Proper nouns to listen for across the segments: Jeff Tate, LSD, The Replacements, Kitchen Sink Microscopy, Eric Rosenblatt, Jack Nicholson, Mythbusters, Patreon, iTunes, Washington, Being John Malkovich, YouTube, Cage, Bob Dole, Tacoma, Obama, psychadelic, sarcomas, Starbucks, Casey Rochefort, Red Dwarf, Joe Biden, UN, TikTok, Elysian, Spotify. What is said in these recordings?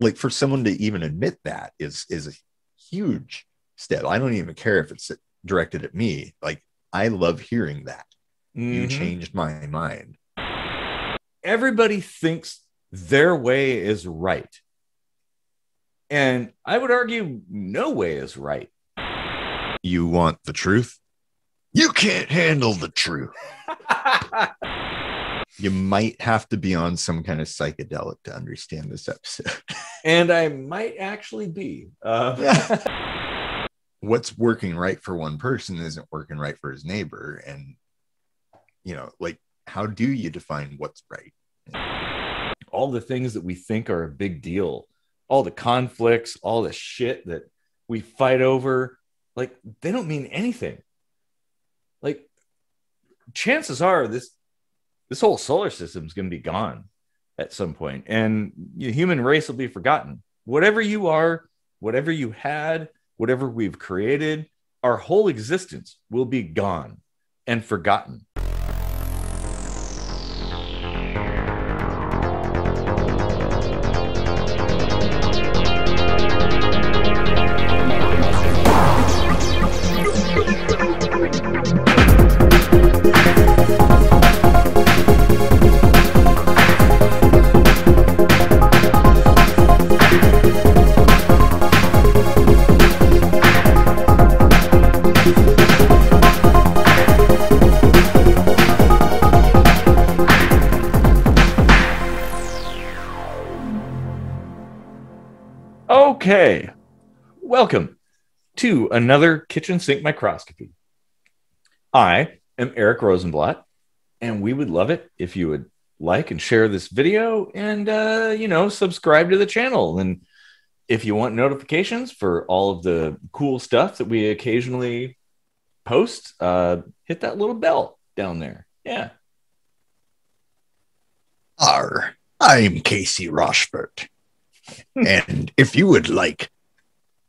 Like, for someone to even admit that is a huge step. I don't even care if it's directed at me. Like, I love hearing that. Mm-hmm. You changed my mind. Everybody thinks their way is right. And I would argue no way is right. You want the truth? You can't handle the truth. You might have to be on some kind of psychedelic to understand this episode. And I might actually be. Yeah. What's working right for one person isn't working right for his neighbor. And, you know, like, how do you define what's right? All the things that we think are a big deal, all the conflicts, all the shit that we fight over, like, they don't mean anything. Like, chances are this whole solar system is going to be gone at some point, and the human race will be forgotten. Whatever you are, whatever you had, whatever we've created, our whole existence will be gone and forgotten. Okay, welcome to another Kitchen Sink Microscopy. I am Eric Rosenblatt, and we would love it if you would like and share this video and, you know, subscribe to the channel. And if you want notifications for all of the cool stuff that we occasionally post, hit that little bell down there. Yeah. Arr, I'm Casey Rochefort. And if you would like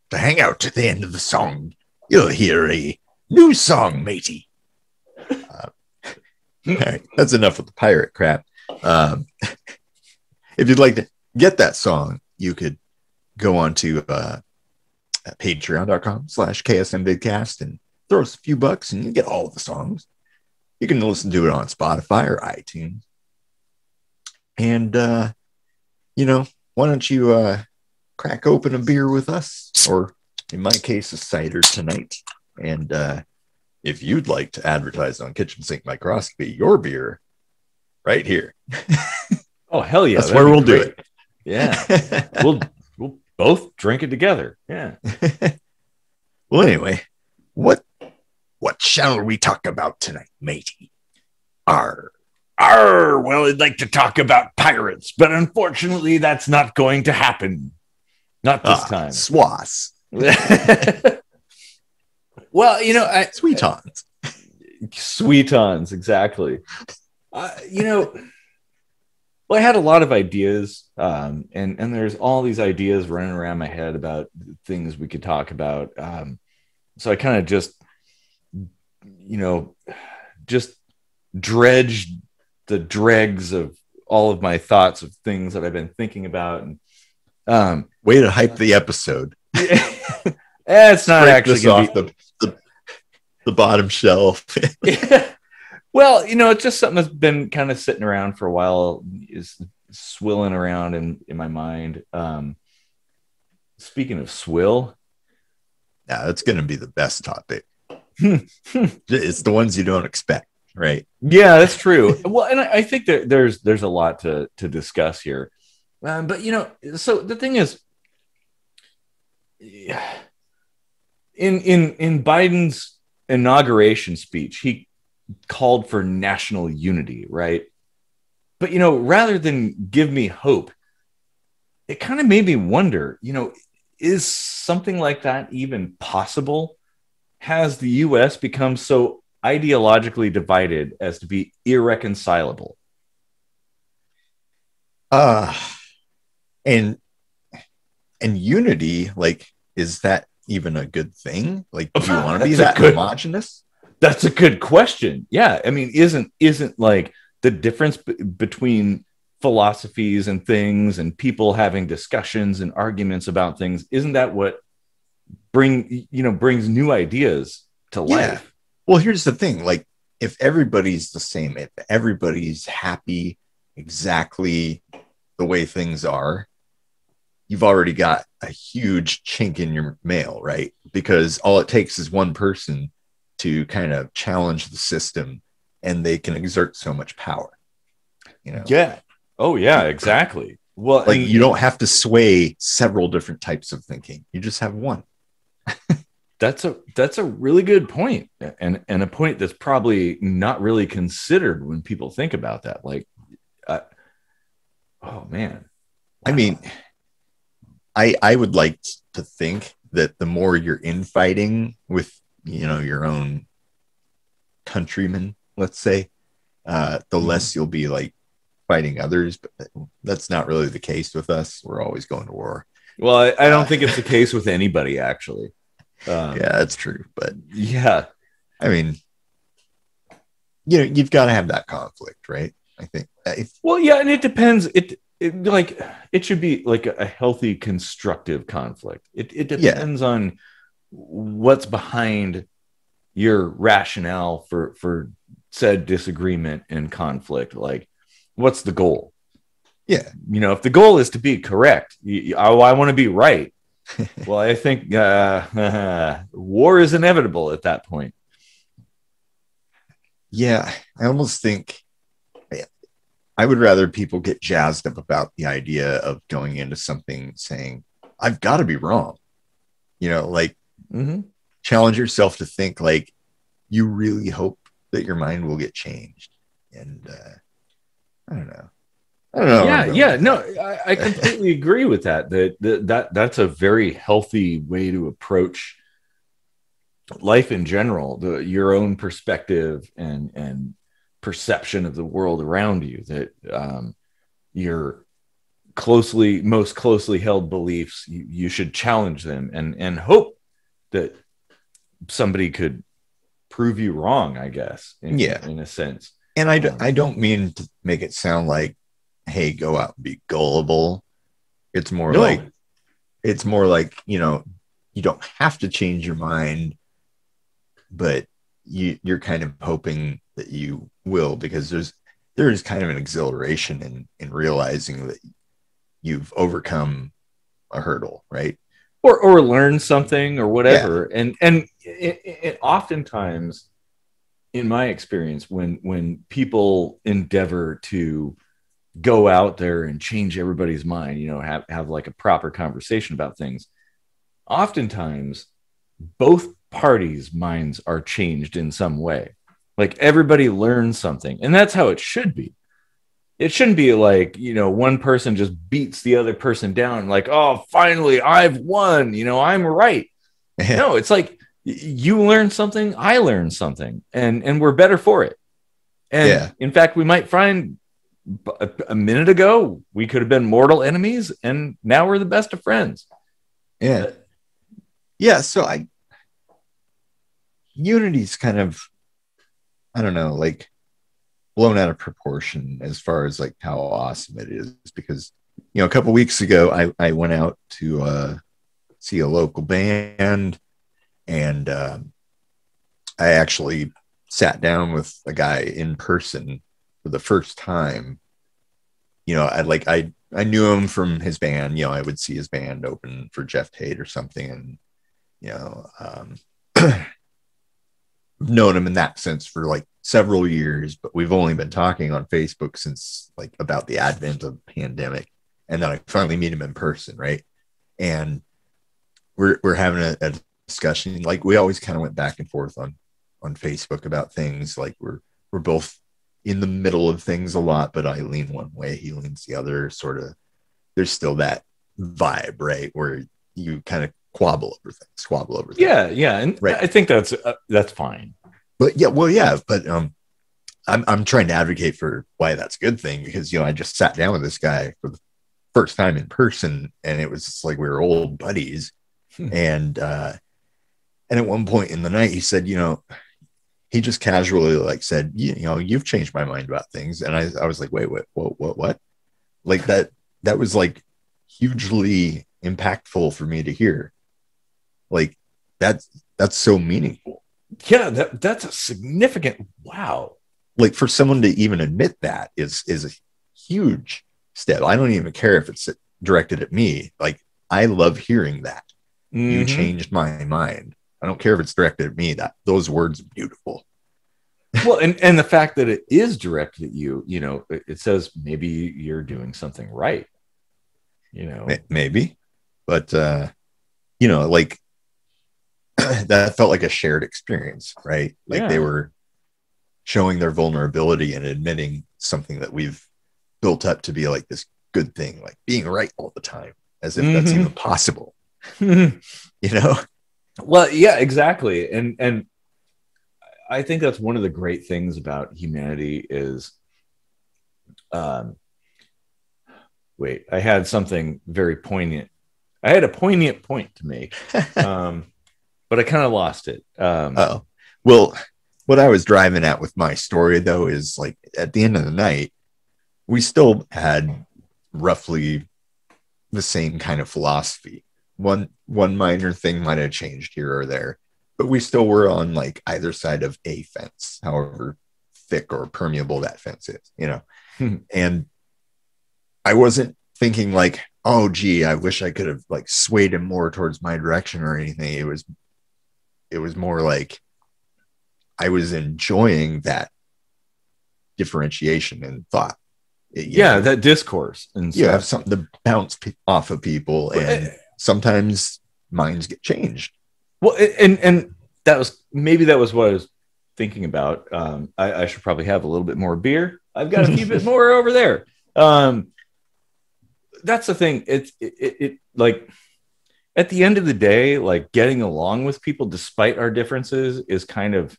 to hang out at the end of the song, you'll hear a new song, matey. All right, that's enough of the pirate crap. If you'd like to get that song, you could go on to patreon.com/KSMvidcast and throw us a few bucks and you get all of the songs. You can listen to it on Spotify or iTunes. And, you know, why don't you crack open a beer with us, or in my case, a cider tonight. And if you'd like to advertise on Kitchen Sink Microscopy, your beer right here. Oh, hell yeah. That's where we'll do it. Yeah. We'll both drink it together. Yeah. Well, anyway, what shall we talk about tonight, matey? Arr, well, I'd like to talk about pirates, but unfortunately, that's not going to happen. Not this time. Swass. Well, you know, sweetons. Sweetons, exactly. You know, well, I had a lot of ideas, and there's all these ideas running around my head about things we could talk about. So I kind of just dredged the dregs of all of my thoughts of things that I've been thinking about. And way to hype the episode. It's not actually going to be the bottom shelf. Yeah. Well, you know, it's just something that's been kind of sitting around for a while, is swilling around in my mind. Speaking of swill. Yeah, that's going to be the best topic. It's the ones you don't expect. Right. Yeah, that's true. Well, and I think that there's a lot to discuss here. But, you know, so the thing is, in Biden's inauguration speech, he called for national unity. Right. But, you know, rather than give me hope, it kind of made me wonder, you know, is something like that even possible? Has the U.S. become so ideologically divided as to be irreconcilable? And unity, like, is that even a good thing? Like, do you want to be that homogenous? That's a good question. Yeah. I mean, isn't like the difference between philosophies and things and people having discussions and arguments about things. Isn't that what brings new ideas to life? Yeah. Well, here's the thing. Like, if everybody's the same, if everybody's happy exactly the way things are, you've already got a huge chink in your mail, right? Because all it takes is one person to kind of challenge the system, and they can exert so much power, you know? Yeah. Oh yeah, exactly. Well, like, you don't have to sway several different types of thinking. You just have one. That's a really good point. And a point that's probably not really considered when people think about that. Like, oh man. Wow. I mean, I would like to think that the more you're infighting with, you know, your own countrymen, let's say, the less you'll be like fighting others, but that's not really the case with us. We're always going to war. Well, I don't think it's the case with anybody, actually. Yeah, that's true. But yeah, I mean, you know, you've got to have that conflict, right? I think. Well, yeah, and it depends. It should be like a healthy, constructive conflict. It depends on what's behind your rationale for said disagreement and conflict. Like, what's the goal? Yeah. You know, if the goal is to be correct, I want to be right. Well, I think war is inevitable at that point. Yeah. I almost think I would rather people get jazzed up about the idea of going into something saying, I've got to be wrong. You know, like, challenge yourself to think like you really hope that your mind will get changed. And, I don't know. Yeah. No, I completely agree with that. That's a very healthy way to approach life in general. Your own perspective and perception of the world around you. That your most closely held beliefs, you should challenge them and hope that somebody could prove you wrong. I guess. In a sense. And I don't mean to make it sound like, hey, go out and be gullible. It's more like, you know, you don't have to change your mind, but you're kind of hoping that you will, because there is kind of an exhilaration in realizing that you've overcome a hurdle, right? Or learned something or whatever. Yeah. And it oftentimes, in my experience, when people endeavor to go out there and change everybody's mind, you know, have like a proper conversation about things, oftentimes both parties' minds are changed in some way. Like, everybody learns something, and that's how it should be. It shouldn't be like, you know, one person just beats the other person down, like, oh, finally I've won, you know, I'm right. No, it's like, you learn something, I learn something, and we're better for it. And in fact, we might find a minute ago we could have been mortal enemies, and now we're the best of friends. Yeah. So unity's kind of, I don't know, like, blown out of proportion as far as like how awesome it is, because, you know, a couple weeks ago I went out to see a local band. And I actually sat down with a guy in person for the first time. You know, I knew him from his band. You know, I would see his band open for Jeff Tate or something, and, you know, known him in that sense for like several years. But we've only been talking on Facebook since like about the advent of the pandemic, and then I finally meet him in person, right? And we're having a discussion. Like, we always kind of went back and forth on Facebook about things. Like, we're both in the middle of things a lot, but I lean one way, he leans the other, sort of. There's still that vibe, right, where you kind of squabble over things. Yeah And right. I think that's fine, but I'm trying to advocate for why that's a good thing, because, you know, I just sat down with this guy for the first time in person, and it was just like we were old buddies. And at one point in the night, he said, you know, he just casually like said, you know, you've changed my mind about things. And I was like, wait, what? Like that was like hugely impactful for me to hear. Like that's so meaningful. Yeah, that's a significant wow. Like for someone to even admit that is a huge step. I don't even care if it's directed at me. Like I love hearing that. Mm-hmm. You changed my mind. I don't care if it's directed at me. Those words are beautiful. Well, and the fact that it is directed at you, you know, it says maybe you're doing something right. You know, maybe, but you know, like that felt like a shared experience, right? Like yeah. They were showing their vulnerability and admitting something that we've built up to be like this good thing, like being right all the time, as if mm-hmm. that's even possible. You know? Well, yeah, exactly. And I think that's one of the great things about humanity is, I had something very poignant. I had a poignant point to make, but I kind of lost it. Oh, well, what I was driving at with my story though, is like at the end of the night, we still had roughly the same kind of philosophy. One minor thing might've changed here or there, but we still were on like either side of a fence, however thick or permeable that fence is, you know? And I wasn't thinking like, oh, gee, I wish I could have like swayed him more towards my direction or anything. It was more like I was enjoying that differentiation in thought. Yeah, that discourse. And you have something to bounce off of people, and sometimes minds get changed. Well, and that was what I was thinking about. I should probably have a little bit more beer. I've got a few bit more over there. That's the thing. It like at the end of the day, like getting along with people despite our differences is kind of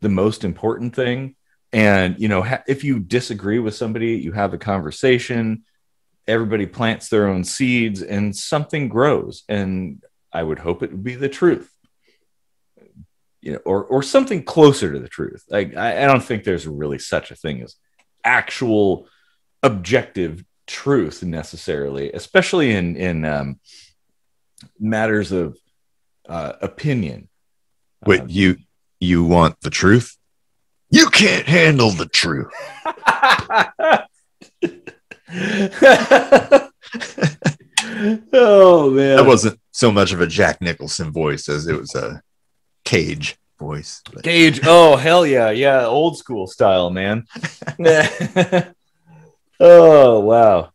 the most important thing. And, you know, if you disagree with somebody, you have a conversation, everybody plants their own seeds and something grows. And I would hope it would be the truth, you know, or something closer to the truth. Like, I don't think there's really such a thing as actual objective truth necessarily, especially in matters of opinion. Wait, you want the truth? You can't handle the truth. Oh, man. That wasn't so much of a Jack Nicholson voice as it was a Cage voice. But. Cage. Oh, hell yeah. Yeah. Old school style, man. Oh, wow.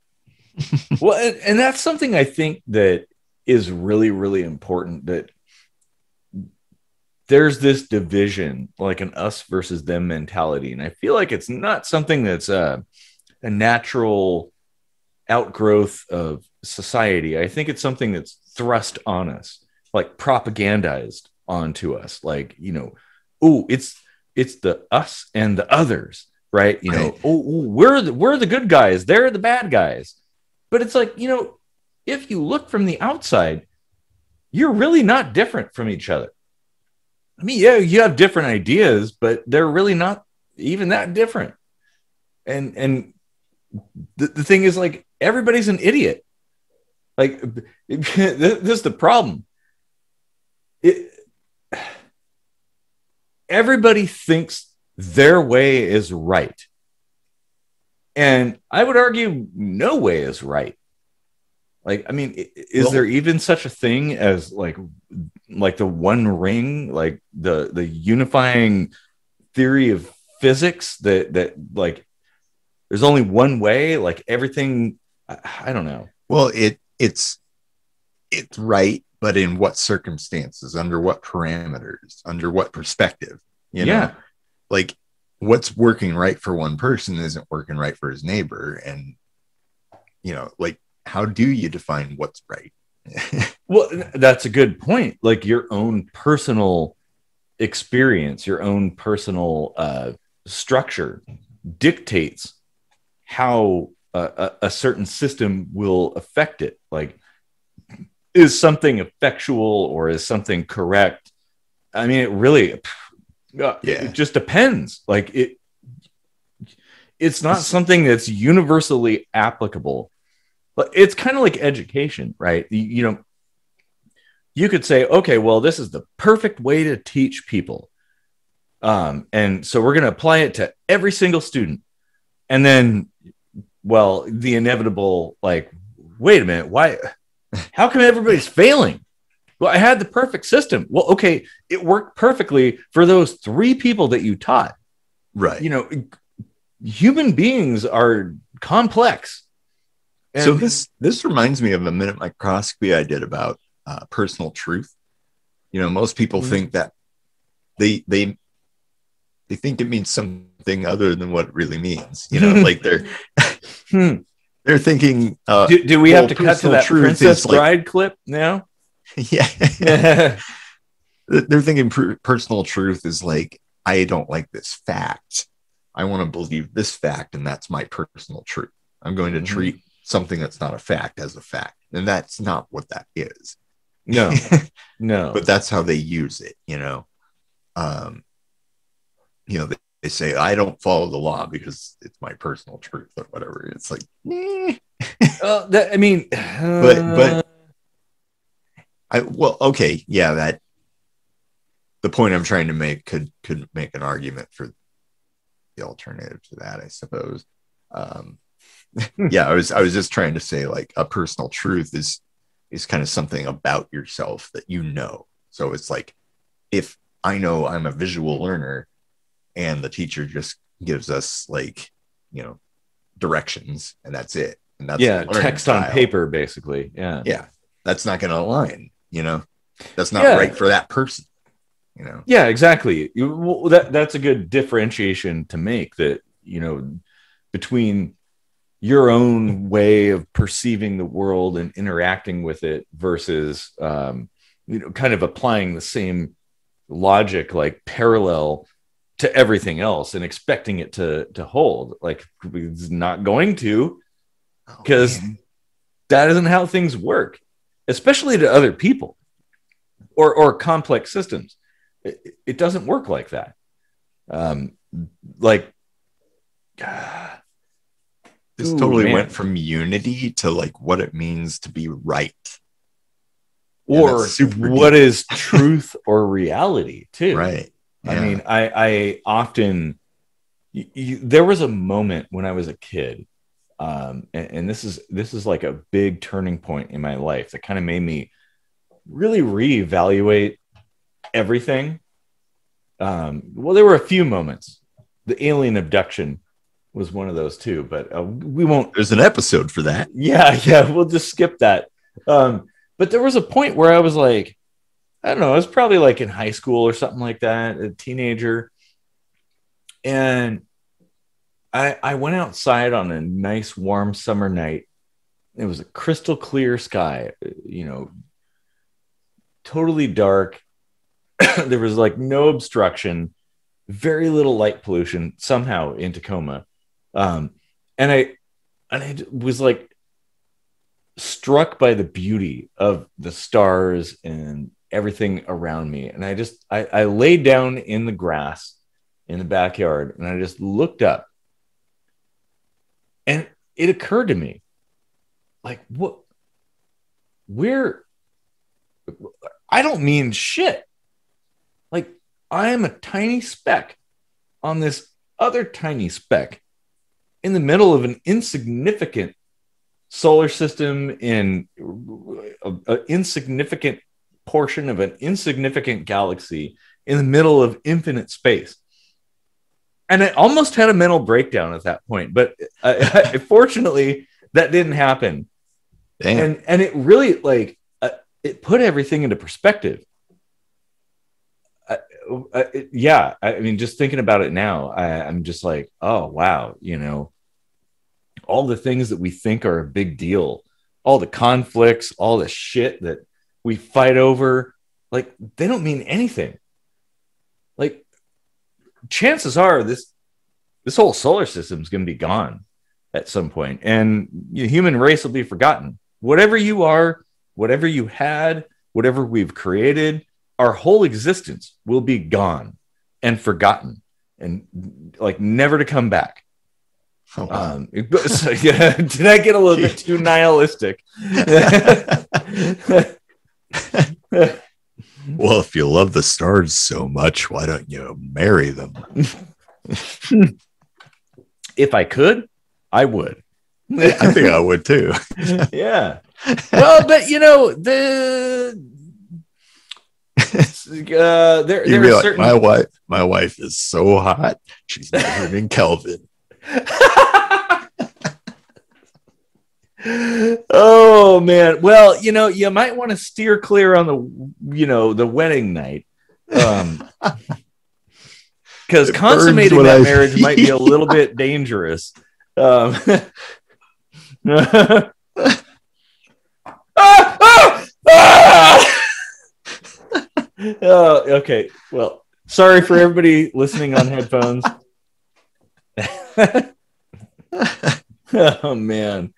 Well, and that's something I think that is really, really important, that there's this division, like an us versus them mentality. And I feel like it's not something that's a natural outgrowth of society. I think it's something that's thrust on us, like propagandized onto us. Like, you know, oh, it's the us and the others, right? You know, we're the good guys. They're the bad guys. But it's like, you know, if you look from the outside, you're really not different from each other. I mean, yeah, you have different ideas, but they're really not even that different. And the thing is, like, everybody's an idiot. Like, this is the problem. Everybody thinks their way is right. And I would argue no way is right. Like, I mean, is there even such a thing as like the one ring, like the unifying theory of physics that like there's only one way, like everything? I don't know. Well, it's right, but in what circumstances, under what parameters, under what perspective? You know, like what's working right for one person isn't working right for his neighbor, and you know, like. How do you define what's right? Well, that's a good point. Like your own personal experience, your own personal structure dictates how a certain system will affect it. Like, is something effectual or is something correct? I mean, it really, it just depends. Like it, It's not something that's universally applicable. But it's kind of like education, right? You know, you could say, okay, well, this is the perfect way to teach people. And so we're going to apply it to every single student. And then, well, the inevitable, like, wait a minute, why? How come everybody's failing? Well, I had the perfect system. Well, okay, it worked perfectly for those three people that you taught. Right. You know, human beings are complex. And so this reminds me of a minute microscopy I did about personal truth. You know, most people think that they think it means something other than what it really means. You know, like they're thinking. Do we have to cut to that Princess Bride clip now? Yeah, they're thinking personal truth is like, I don't like this fact. I want to believe this fact, and that's my personal truth. I'm going to treat something that's not a fact as a fact. And that's not what that is. No, no. But that's how they use it, you know. You know, they say, I don't follow the law because it's my personal truth or whatever. It's like, That the point I'm trying to make could make an argument for the alternative to that, I suppose. Yeah, I was just trying to say, like, a personal truth is kind of something about yourself that you know. So it's like, if I know I'm a visual learner and the teacher just gives us, like, you know, directions and that's it. And that's text on paper, basically. Yeah. Yeah. That's not going to align, you know, that's not right for that person, you know? Yeah, exactly. Well, that's a good differentiation to make, that, you know, between your own way of perceiving the world and interacting with it versus, you know, kind of applying the same logic, like parallel to everything else and expecting it to hold. Like, it's not going to, because that isn't how things work, especially to other people or complex systems. It doesn't work like that. This went from unity to, like, what it means to be right. Or what is truth or reality, too. Right. Yeah. I mean, I often... there was a moment when I was a kid, and this is like a big turning point in my life that kind of made me really reevaluate everything. Well, there were a few moments. The alien abduction was one of those too, but we won't. There's an episode for that. Yeah, we'll just skip that. But there was a point where I was like, I don't know, I was probably like in high school or something like that, a teenager, and I went outside on a nice warm summer night. It was a crystal clear sky, you know, totally dark. There was like no obstruction, very little light pollution somehow in Tacoma. And I was like struck by the beauty of the stars and everything around me. And I laid down in the grass in the backyard and I just looked up, and it occurred to me, like, I don't mean shit. Like, I am a tiny speck on this other tiny speck in the middle of an insignificant solar system, in an insignificant portion of an insignificant galaxy, in the middle of infinite space. And I almost had a mental breakdown at that point, but I fortunately that didn't happen. Damn. And it really, like, it put everything into perspective. I mean, just thinking about it now, I'm just like, oh, wow, you know, all the things that we think are a big deal, all the conflicts, all the shit that we fight over, like, they don't mean anything. Like, chances are this whole solar system is going to be gone at some point, and the human race will be forgotten. Whatever you are, whatever you had, whatever we've created, our whole existence will be gone and forgotten and, like, never to come back. Oh, wow. So, yeah, did I get a little bit too nihilistic? Well, if you love the stars so much, why don't you marry them? If I could, I would. I think I would too. Yeah. Well, but you know, there are certain... like, my wife is so hot, she's measuring Kelvin. Oh man. Well, you know, you might want to steer clear on the, you know, the wedding night. Because consummating that marriage might be a little bit dangerous. Okay. Well, sorry for everybody listening on headphones. Oh man.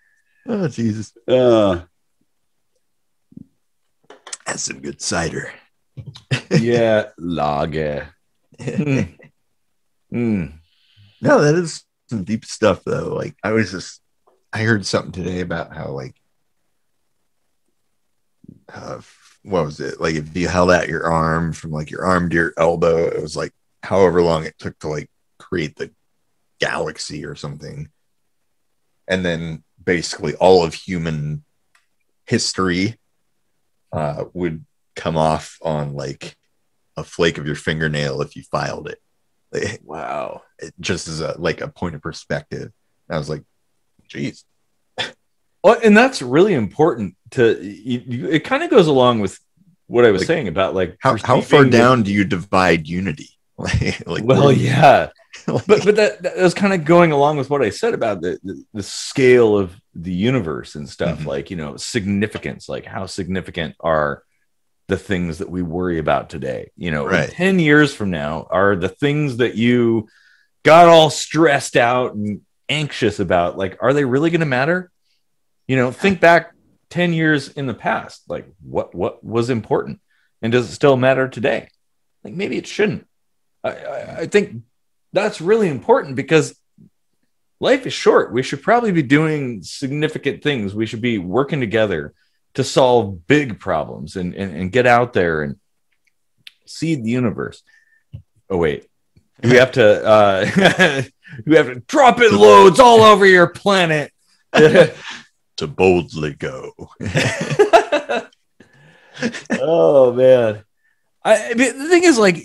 Oh Jesus. That's some good cider. Yeah, lager. No, that is some deep stuff though. Like I heard something today about how like what was it? Like if you held out your arm from like your arm to your elbow, it was like however long it took to like create the galaxy or something. And then basically all of human history would come off on like a flake of your fingernail if you filed it. Like, wow. It just is a point of perspective. And I was like, geez. Well, and that's really important to, it kind of goes along with what I was like, saying about like, how far down do you divide unity? like well, yeah. But that was kind of going along with what I said about the scale of the universe and stuff. Mm-hmm. Like, you know, significance, like how significant are the things that we worry about today? You know, right. 10 years from now, are the things that you got all stressed out and anxious about, like, are they really going to matter? You know, think back 10 years in the past, like what was important and does it still matter today? Like maybe it shouldn't. I think that's really important because life is short. We should probably be doing significant things. We should be working together to solve big problems and get out there and seed the universe. Oh, wait, we have to, we have to drop in loads all over your planet to boldly go. Oh man. The thing is like,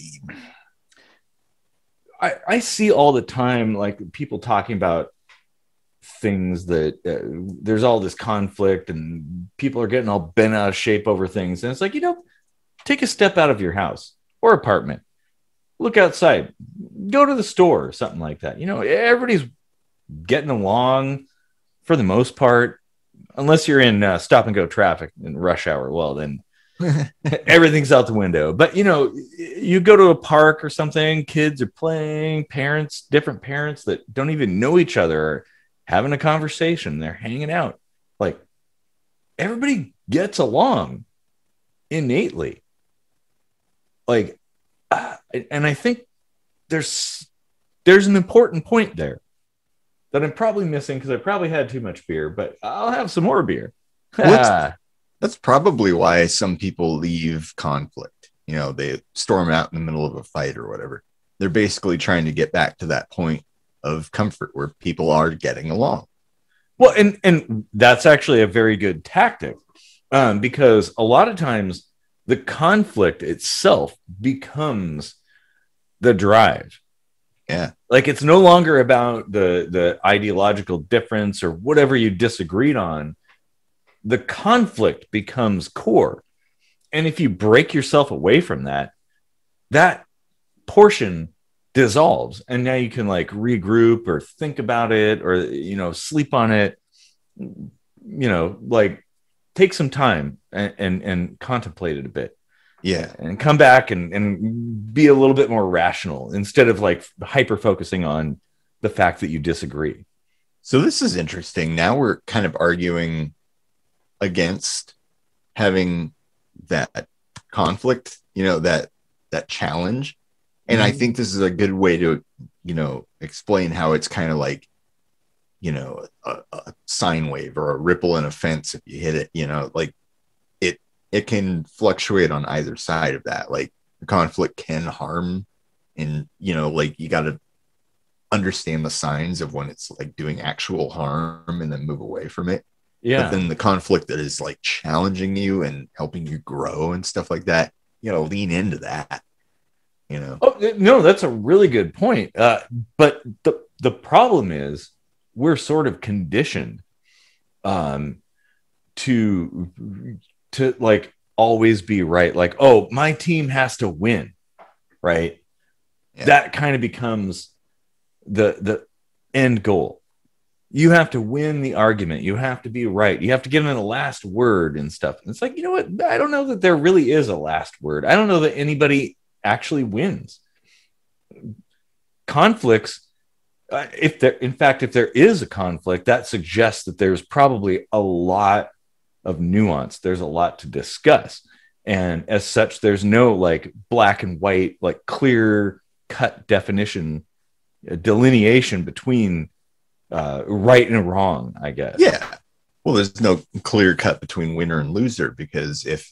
I see all the time, like people talking about things that there's all this conflict and people are getting all bent out of shape over things. And it's like, you know, take a step out of your house or apartment, look outside, go to the store or something like that. You know, everybody's getting along for the most part, unless you're in stop and go traffic and rush hour. Well, then everything's out the window. But you know, you go to a park or something, kids are playing, parents, different parents that don't even know each other are having a conversation, they're hanging out. Like everybody gets along innately. Like and I think there's an important point there that I'm probably missing because I probably had too much beer, but I'll have some more beer. That's probably why some people leave conflict. You know, they storm out in the middle of a fight or whatever. They're basically trying to get back to that point of comfort where people are getting along. Well, and that's actually a very good tactic because a lot of times the conflict itself becomes the drive. Yeah. Like it's no longer about the ideological difference or whatever you disagreed on. The conflict becomes core. And if you break yourself away from that, that portion dissolves. And now you can like regroup or think about it or, you know, sleep on it, you know, like take some time and contemplate it a bit. Yeah. And come back and be a little bit more rational instead of like hyper-focusing on the fact that you disagree. So this is interesting. Now we're kind of arguing against having that conflict, you know, that challenge. And I think this is a good way to, you know, explain how it's kind of like you know, a sine wave or a ripple in a fence. If you hit it, you know, like it can fluctuate on either side of that. Like the conflict can harm, and, you know, like you got to understand the signs of when it's like doing actual harm and then move away from it. Yeah. But then the conflict that is like challenging you and helping you grow and stuff like that, you gotta lean into that, you know? Oh, no, that's a really good point. But the problem is we're sort of conditioned to like always be right. Like, oh, my team has to win. Right. Yeah. That kind of becomes the end goal. You have to win the argument. You have to be right. You have to give them the last word and stuff. And it's like, you know what? I don't know that there really is a last word. I don't know that anybody actually wins. Conflicts, in fact, if there is a conflict, that suggests that there's probably a lot of nuance. There's a lot to discuss. And as such, there's no like black and white, like clear cut definition, delineation between right and wrong, I guess. Yeah. Well, there's no clear cut between winner and loser, because if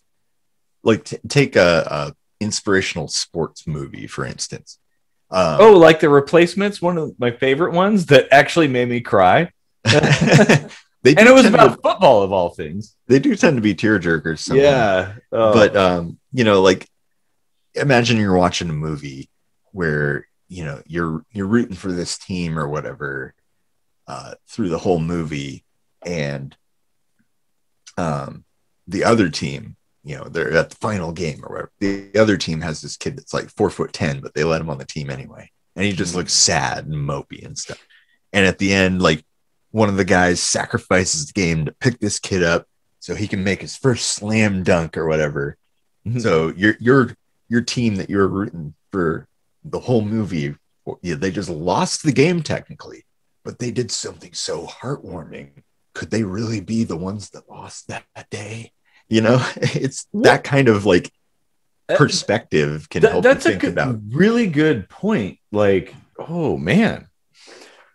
like take a inspirational sports movie, for instance. Like The Replacements, one of my favorite ones that actually made me cry. And it was about football of all things. They do tend to be tearjerkers sometimes. Yeah. Oh. But you know, like imagine you're watching a movie where, you know, you're rooting for this team or whatever. Through the whole movie, and the other team, you know, they're at the final game or whatever. The other team has this kid that's like 4'10", but they let him on the team anyway, and he just looks sad and mopey and stuff. And at the end, like one of the guys sacrifices the game to pick this kid up so he can make his first slam dunk or whatever. Mm-hmm. So your team that you're rooting for the whole movie, they just lost the game technically. But they did something so heartwarming. Could they really be the ones that lost that day? You know, it's that kind of like perspective can help you think about. That's a really good point. Like, oh man.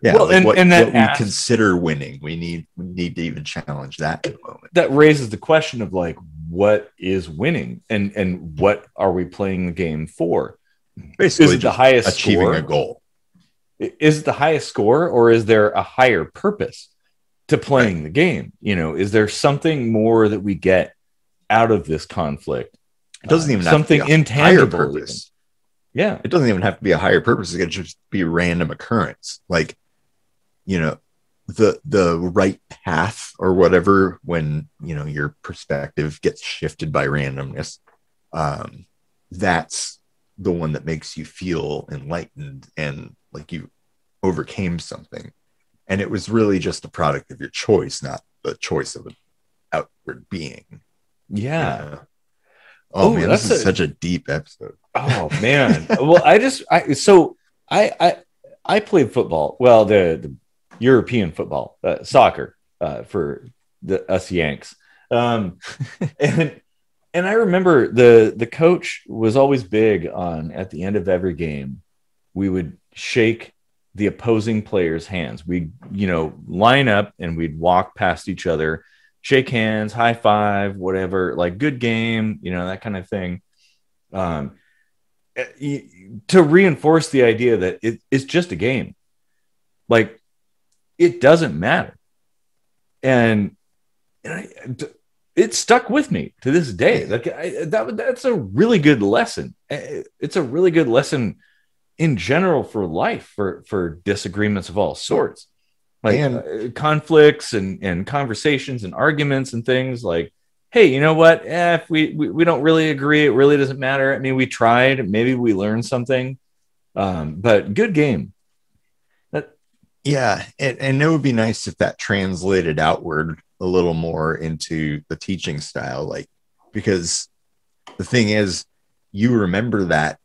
Yeah. Well, like what we consider winning, we need to even challenge that at the moment. That raises the question of like, what is winning and what are we playing the game for? Basically, is it the highest achieving score? A goal. Is it the highest score, or is there a higher purpose to playing the game? You know, is there something more that we get out of this conflict? It doesn't even have something to be a intangible higher purpose. Even. Yeah. It doesn't even have to be a higher purpose. It could just be a random occurrence. Like, you know, the right path or whatever, when, you know, your perspective gets shifted by randomness. That's the one that makes you feel enlightened and like you overcame something, and it was really just a product of your choice, not the choice of an outward being. Yeah. You know? Oh man, this is such a deep episode. Oh man. Well, I played football. Well, the European football, soccer, for us Yanks. And I remember the coach was always big on, at the end of every game, we would shake the opposing players' hands. We'd, you know, line up and we'd walk past each other, shake hands, high five, whatever, like good game, you know, that kind of thing. To reinforce the idea that it's just a game. Like, it doesn't matter. And it stuck with me to this day. Like that's a really good lesson. It's a really good lesson in general for life, for disagreements of all sorts, like conflicts and conversations and arguments and things. Like, hey, you know what? If we don't really agree, it really doesn't matter. I mean, we tried. Maybe we learned something. But good game. Yeah, and it would be nice if that translated outward a little more into the teaching style, like, because the thing is, you remember that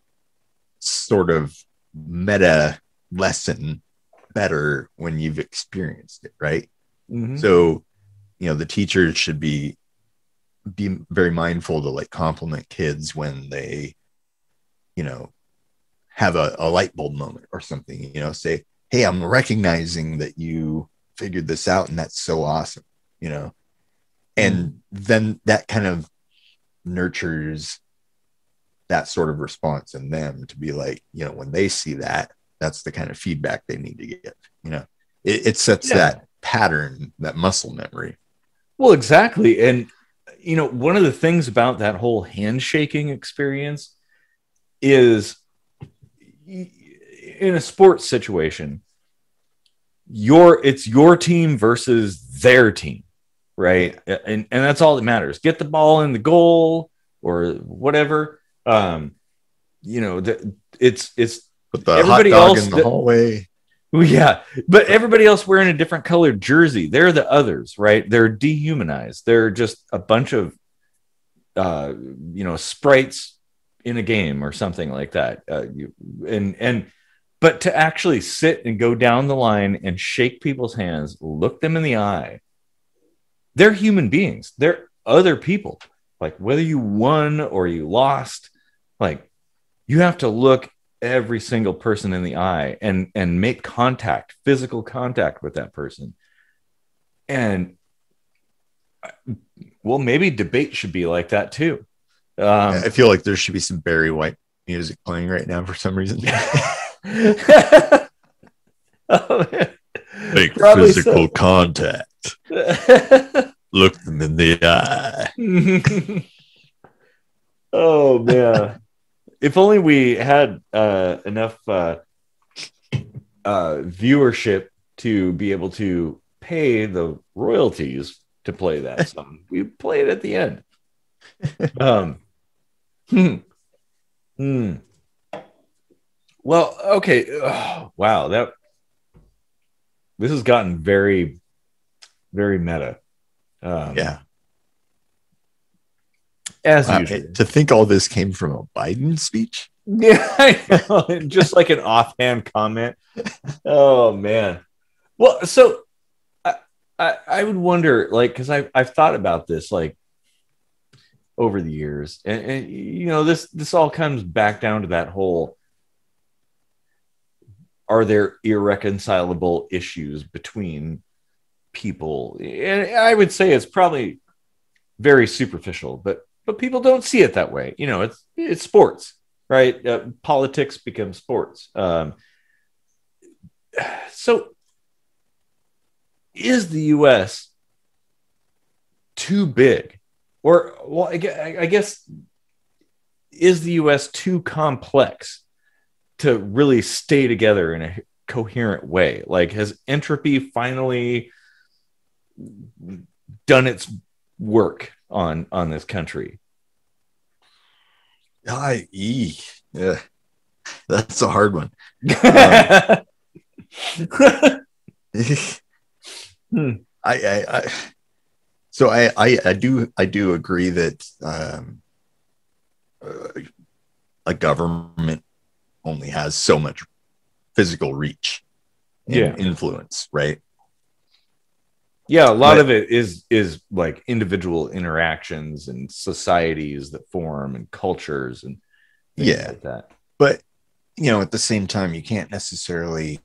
sort of meta lesson better when you've experienced it, right? Mm-hmm. So, you know, the teachers should be very mindful to like compliment kids when they, you know, have a light bulb moment or something. You know, say, hey, I'm recognizing that you figured this out, and that's so awesome, you know? And then that kind of nurtures that sort of response in them to be like, you know, when they see that, that's the kind of feedback they need to get, you know, it sets that pattern, that muscle memory. Well, exactly. And, you know, one of the things about that whole handshaking experience is in a sports situation, it's your team versus their team, right? And that's all that matters. Get the ball in the goal or whatever. You know, it's but the everybody hot dog else in the hallway. Yeah, but everybody else wearing a different colored jersey. They're the others, right? They're dehumanized. They're just a bunch of, you know, sprites in a game or something like that. But to actually sit and go down the line and shake people's hands, look them in the eye. They're human beings. They're other people. Like whether you won or you lost, like you have to look every single person in the eye and make contact, physical contact with that person. And well, maybe debate should be like that too. I feel like there should be some Barry White music playing right now for some reason. Make physical contact. Look them in the eye. Oh man. If only we had enough viewership to be able to pay the royalties to play that song. We play it at the end. Well, okay. Oh, wow. This has gotten very, very meta. Yeah. As usual. To think all this came from a Biden speech? Yeah, I know. Just like an offhand comment. Oh, man. Well, so I would wonder, like, because I've thought about this, like, over the years. And you know, this all comes back down to that whole, are there irreconcilable issues between people? And I would say it's probably very superficial, but people don't see it that way. You know, it's sports, right? Politics becomes sports. So is the U.S. too big? Or, well, I guess, is the U.S. too complex to really stay together in a coherent way? Like, has entropy finally done its work on this country? Yeah, that's a hard one. I do agree that a government only has so much physical reach and influence, right? Yeah, a lot of it is like individual interactions and societies that form and cultures and things like that. But, you know, at the same time, you can't necessarily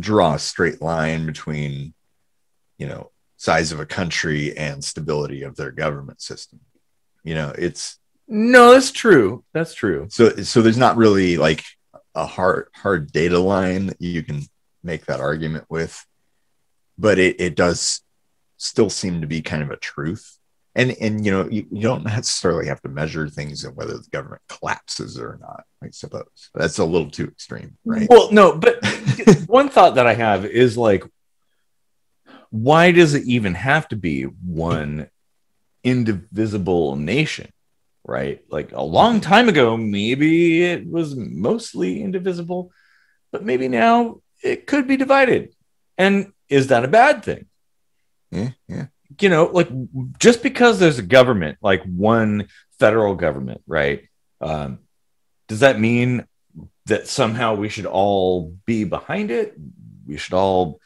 draw a straight line between, you know, size of a country and stability of their government system. You know, that's true. So there's not really like a hard data line that you can make that argument with. But it does still seem to be kind of a truth. And you know, you don't necessarily have to measure things in whether the government collapses or not, I suppose. That's a little too extreme, right? Well, no, but one thought that I have is like, why does it even have to be one indivisible nation, right? Like a long time ago, maybe it was mostly indivisible, but maybe now it could be divided. And is that a bad thing? Yeah. You know, like just because there's a government, like one federal government, right? Does that mean that somehow we should all be behind it? We should all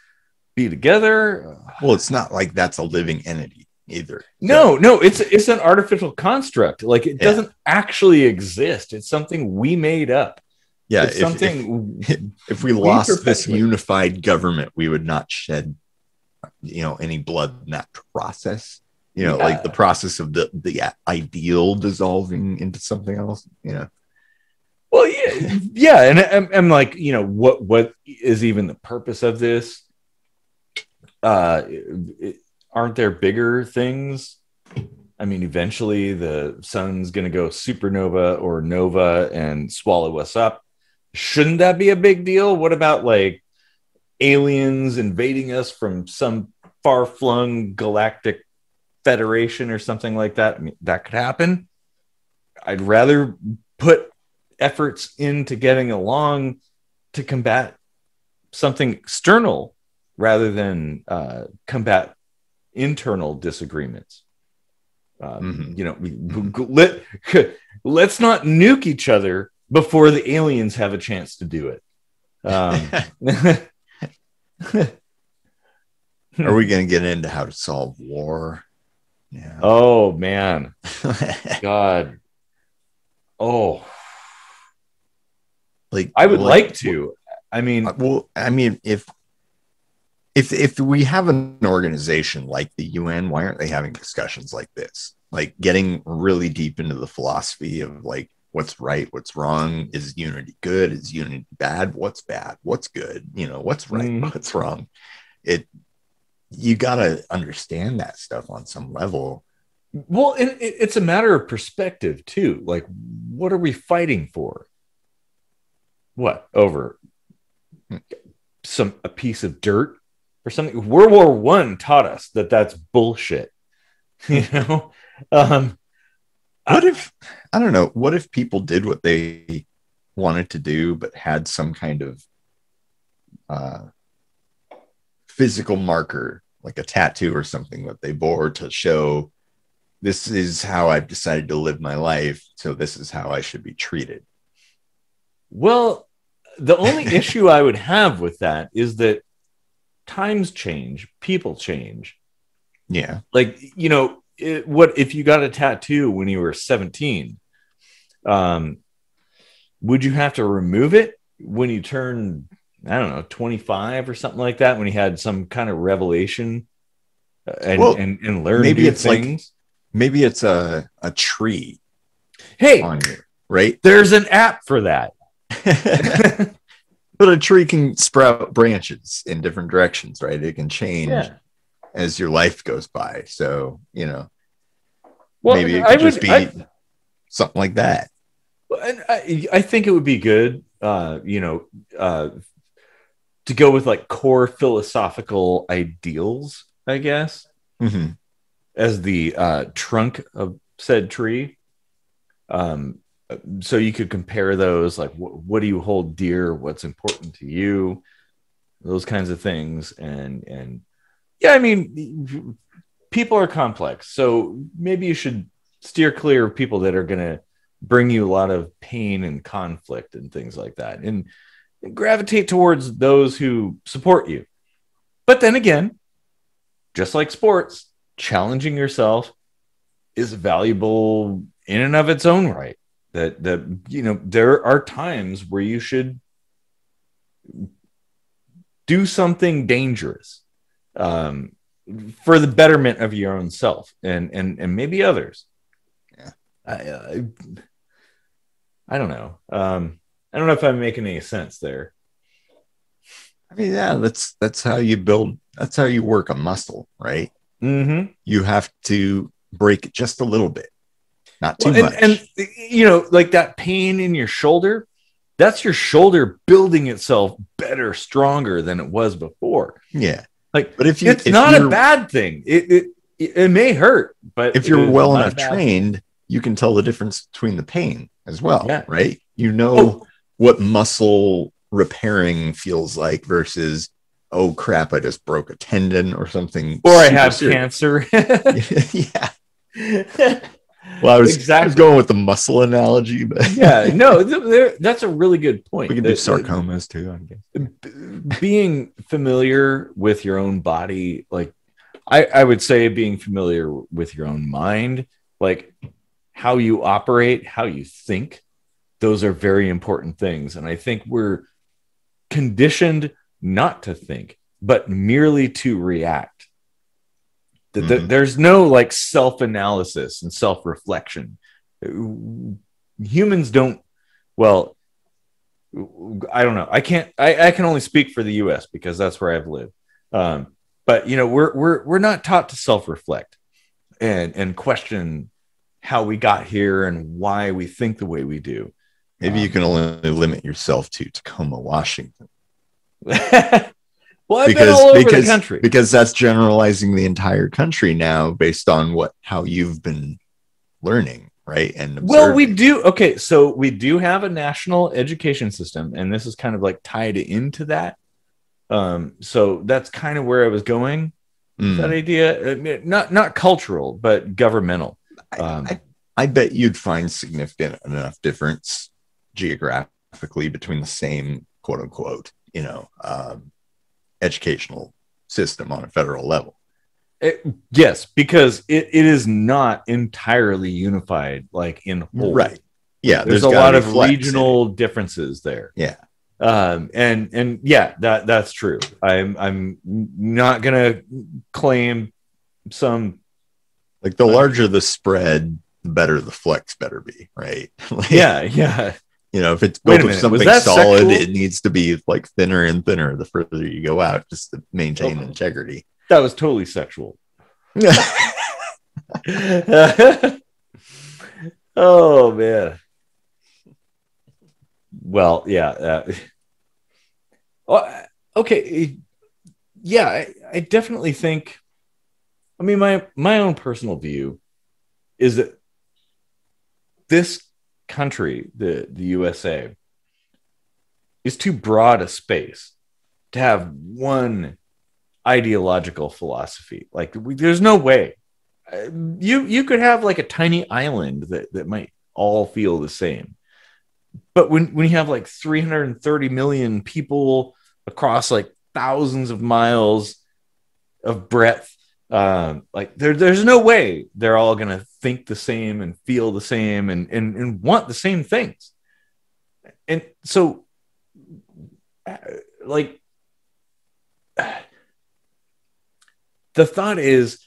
be together? Well, it's not like that's a living entity either. No, it's an artificial construct. Like it doesn't actually exist. It's something we made up. Yeah, if we lost this unified government, we would not shed, any blood in that process. Like the process of the ideal dissolving into something else. Well, yeah, and I'm like, what is even the purpose of this? Aren't there bigger things? I mean, eventually the sun's going to go supernova or nova and swallow us up. Shouldn't that be a big deal? What about like aliens invading us from some far-flung galactic federation or something like that? I mean, that could happen. I'd rather put efforts into getting along to combat something external rather than combat internal disagreements. Let's not nuke each other before the aliens have a chance to do it. Are we going to get into how to solve war? Yeah. Oh man, God. Oh, I would like to. If we have an organization like the UN, why aren't they having discussions like this? Like getting really deep into the philosophy of like what's right, what's wrong, is unity good, is unity bad, what's bad, what's good, what's right, what's wrong. You gotta understand that stuff on some level. Well, and it's a matter of perspective too. Like, what are we fighting for? What, over a piece of dirt? Or something. World War I taught us that that's bullshit. What if people did what they wanted to do but had some kind of physical marker, like a tattoo or something that they bore to show, this is how I've decided to live my life, so this is how I should be treated? Well, the only issue I would have with that is that times change, people change. Yeah. Like, what if you got a tattoo when you were 17? Would you have to remove it when you turned, 25 or something like that, when you had some kind of revelation and learned new things? Like, maybe it's a tree. Hey, on you, right? There's an app for that. But a tree can sprout branches in different directions, right? It can change as your life goes by. So, maybe it could just be something like that. I think it would be good, to go with like core philosophical ideals, I guess, as the trunk of said tree. So you could compare those, like what do you hold dear, what's important to you, those kinds of things. And people are complex, so maybe you should steer clear of people that are going to bring you a lot of pain and conflict and things like that, and gravitate towards those who support you. But then again, just like sports, challenging yourself is valuable in and of its own right. That there are times where you should do something dangerous for the betterment of your own self and maybe others. Yeah, I don't know. I don't know if I'm making any sense there. I mean, yeah, that's how you build. That's how you work a muscle, right? Mm-hmm. You have to break it just a little bit. Not too much. And like that pain in your shoulder, that's your shoulder building itself better, stronger than it was before. Yeah. Like, but it's not a bad thing. It may hurt, but if you're well enough trained, you can tell the difference between the pain as well, right? What muscle repairing feels like versus, oh crap, I just broke a tendon or something. Or I have cancer. Yeah. Well, I was going with the muscle analogy, but that's a really good point. We can do sarcomas too, I guess. Being familiar with your own body, like I would say, being familiar with your own mind, like how you operate, how you think, those are very important things. And I think we're conditioned not to think, but merely to react. There's no like self-analysis and self-reflection. Humans don't, well, I don't know. I can only speak for the US because that's where I've lived. But you know, we're not taught to self-reflect and question how we got here and why we think the way we do. Maybe you can only limit yourself to Tacoma, Washington. Well, I've been all over the country. Because that's generalizing the entire country now based on how you've been learning, right? And observing. Well, we do. Okay, so we do have a national education system, and this is kind of like tied into that. So that's kind of where I was going. That idea, I mean, not cultural, but governmental. I bet you'd find significant enough difference geographically between the same quote unquote, you know, educational system on a federal level. Yes, because it is not entirely unified, like in whole. Right. Yeah. There's a lot of regional differences there. Yeah. And yeah, that's true. I'm not going to claim some, like, the larger the spread, the better the flex better be, right? Like, yeah. You know, if it's built with something solid, sexual? It needs to be like thinner and thinner the further you go out, just to maintain integrity. That was totally sexual. Oh man. Well, yeah. Okay. Yeah, I definitely think. I mean, my own personal view is that this country, the USA, is too broad a space to have one ideological philosophy. Like, there's no way you could have like a tiny island that might all feel the same. But when you have like 330 million people across like thousands of miles of breadth, like there's no way they're all going to think the same and feel the same and want the same things. And so, like, the thought is,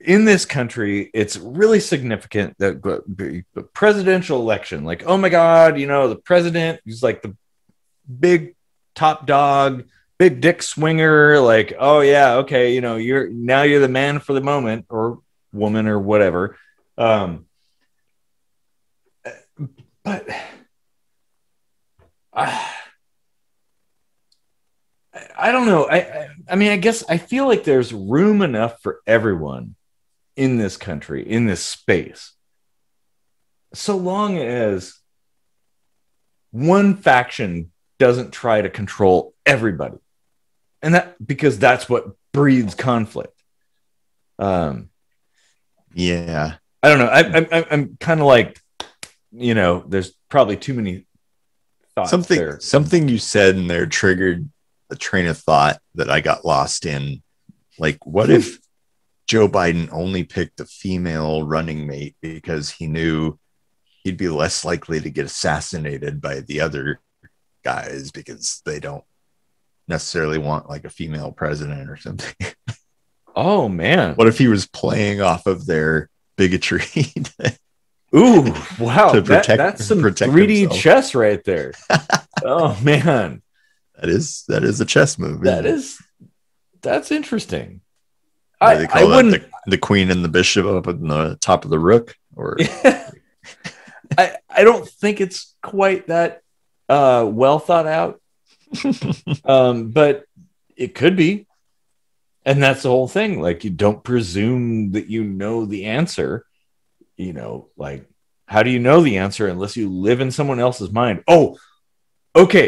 in this country, it's really significant that the presidential election, like, oh my God, you know, the president is like the big top dog, big dick swinger, like, oh yeah, okay, you know, you're the man for the moment, or woman, or whatever. But I don't know. I mean, I guess I feel like there's room enough for everyone in this country, in this space, so long as one faction doesn't try to control everybody. And because that's what breeds conflict. Yeah. I don't know. I'm kind of like, you know, there's probably too many thoughts. Something you said in there triggered a train of thought that I got lost in. Like, what if Joe Biden only picked a female running mate because he knew he'd be less likely to get assassinated by the other guys because they don't necessarily want like a female president or something? Oh man. What if he was playing off of their bigotry? Ooh, wow. That's some 3D himself. Chess right there. Oh man. That is a chess move. That's interesting. They call that the queen and the bishop up on the top of the rook, or I don't think it's quite that well thought out. But it could be. And that's the whole thing. Like, you don't presume that you know the answer. You know, like, how do you know the answer unless you live in someone else's mind? Oh, okay,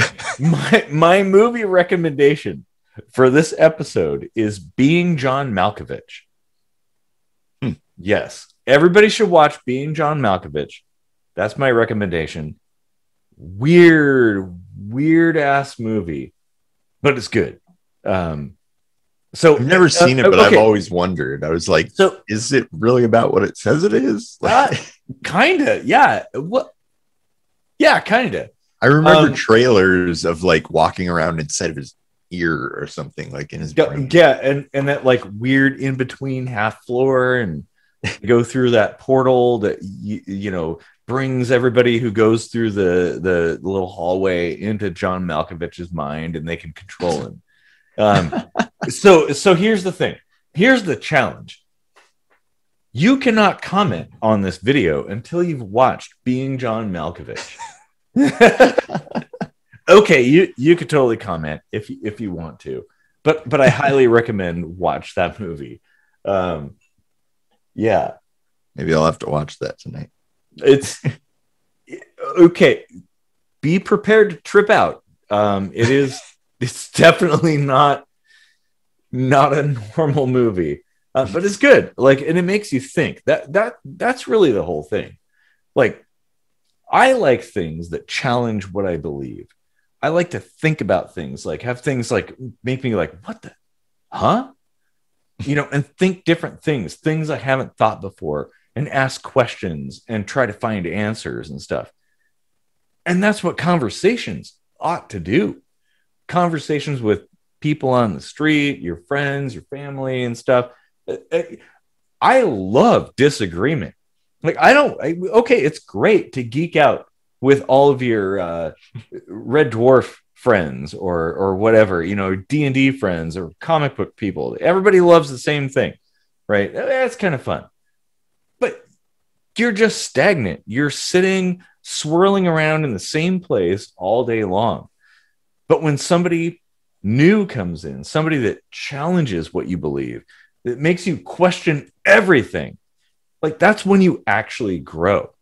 my movie recommendation for this episode is Being John Malkovich. Yes, everybody should watch Being John Malkovich. That's my recommendation. Weird ass movie, but it's good. So I've never seen it, but okay. I've always wondered. I was like, so, is it really about what it says it is? Kinda, yeah. What? Yeah, kinda. I remember trailers of like walking around inside of his ear or something, like in his brain. Yeah, and that like weird in between half floor, and go through that portal that you know brings everybody who goes through the little hallway into John Malkovich's mind, and they can control him. So here's the thing. Here's the challenge. You cannot comment on this video until you've watched Being John Malkovich. Okay, you could totally comment if you want to, but I highly recommend watch that movie. Yeah, maybe I'll have to watch that tonight. It's okay. Be prepared to trip out. It is. It's definitely not a normal movie, but it's good. Like, and it makes you think. That's really the whole thing. Like, I like things that challenge what I believe. I like to think about things, like have things like make me like, what the, huh? You know, and think different things I haven't thought before, and ask questions and try to find answers and stuff. And that's what conversations ought to do. Conversations with people on the street, your friends, your family and stuff. I love disagreement. Like, okay, it's great to geek out with all of your Red Dwarf friends or whatever, you know, D&D friends or comic book people. Everybody loves the same thing, right? That's kind of fun. But you're just stagnant. You're sitting, swirling around in the same place all day long. But when somebody new comes in, somebody that challenges what you believe, that makes you question everything, like, that's when you actually grow.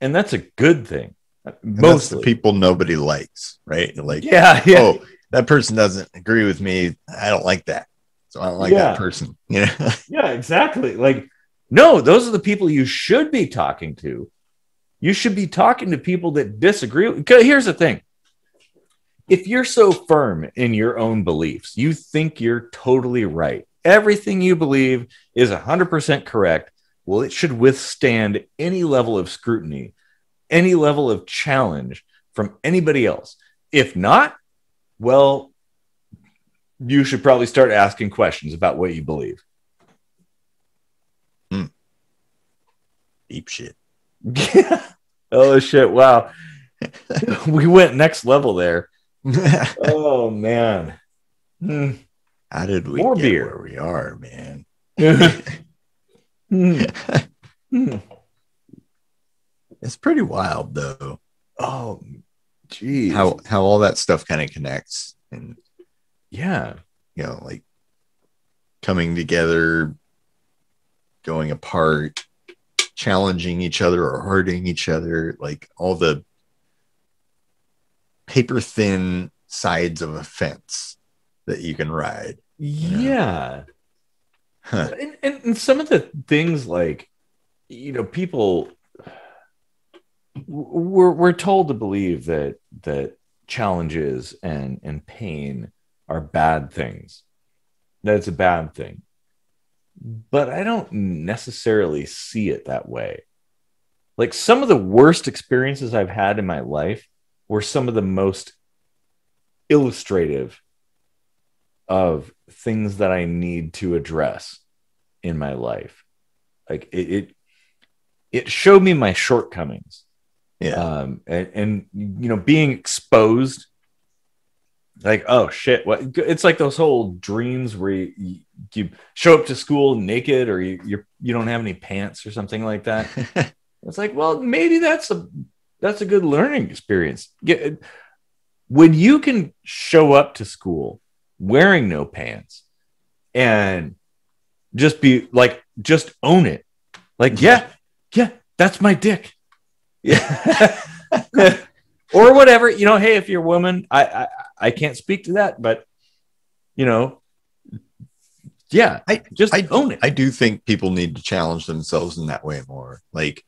And that's a good thing. Most the people nobody likes, right? Like, yeah. Oh, that person doesn't agree with me. I don't like that. So I don't like that person. You know? Yeah, exactly. Like, no, those are the people you should be talking to. You should be talking to people that disagree. Because here's the thing. If you're so firm in your own beliefs, you think you're totally right. Everything you believe is 100% correct. Well, it should withstand any level of scrutiny, any level of challenge from anybody else. If not, well, you should probably start asking questions about what you believe. Deep shit. Yeah. Oh, shit. Wow. We went next level there. Oh, man. How did we get where we are, man? It's pretty wild, though. Oh, geez, how all that stuff kind of connects, and yeah, you know, like coming together, going apart, challenging each other or hurting each other, like all the paper thin sides of a fence that you can ride. You know? Yeah. Huh. And some of the things, like, you know, people we're told to believe that challenges and pain are bad things. That's a bad thing. But I don't necessarily see it that way. Like, some of the worst experiences I've had in my life were some of the most illustrative of things that I need to address in my life. Like, it showed me my shortcomings. Yeah. And you know, being exposed, like, oh shit, what? It's like those whole dreams where you show up to school naked, or you don't have any pants or something like that. It's like, well, maybe that's a good learning experience. When you can show up to school wearing no pants and just be like, just own it. Like, yeah, that's my dick. Yeah. Or whatever, you know, hey, if you're a woman, I can't speak to that, but you know, yeah, I own it. I do think people need to challenge themselves in that way more. Like,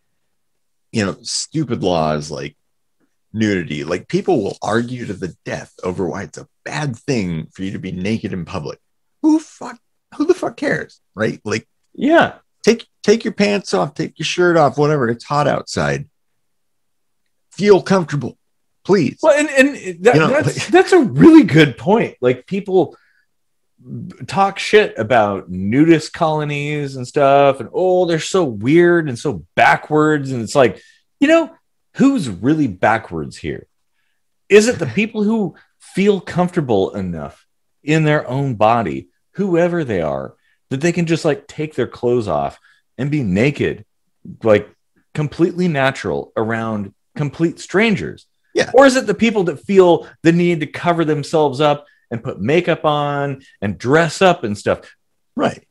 you know, stupid laws like nudity, like, people will argue to the death over why it's a bad thing for you to be naked in public. Who the fuck cares, right? Like, yeah, take Take your pants off, take your shirt off, whatever. It's hot outside. Feel comfortable, please. Well, and that, you know, that's a really good point. Like, people talk shit about nudist colonies and stuff, and oh, they're so weird and so backwards. And it's like, you know, who's really backwards here? Is it the people who feel comfortable enough in their own body, whoever they are, that they can just like take their clothes off and be naked, like completely natural around complete strangers? Yeah. Or is it the people that feel the need to cover themselves up and put makeup on and dress up and stuff? Right.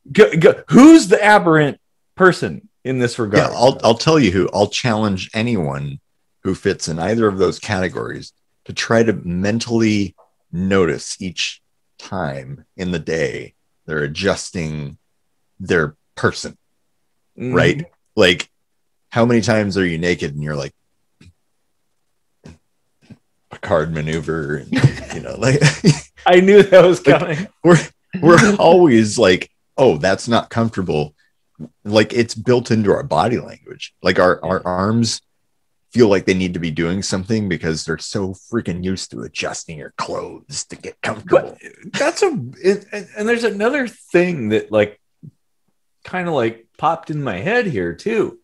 Who's the aberrant person in this regard? Yeah, I'll tell you who. I'll challenge anyone who fits in either of those categories to try to mentally notice each time in the day they're adjusting their person. Mm-hmm. Right? Like, how many times are you naked and you're like, Picard maneuver, and, you know, like I knew that was coming. Like, we're always like, oh, that's not comfortable. Like, it's built into our body language. Like our arms feel like they need to be doing something because they're so freaking used to adjusting your clothes to get comfortable. But that's and there's another thing that like kind of like popped in my head here too.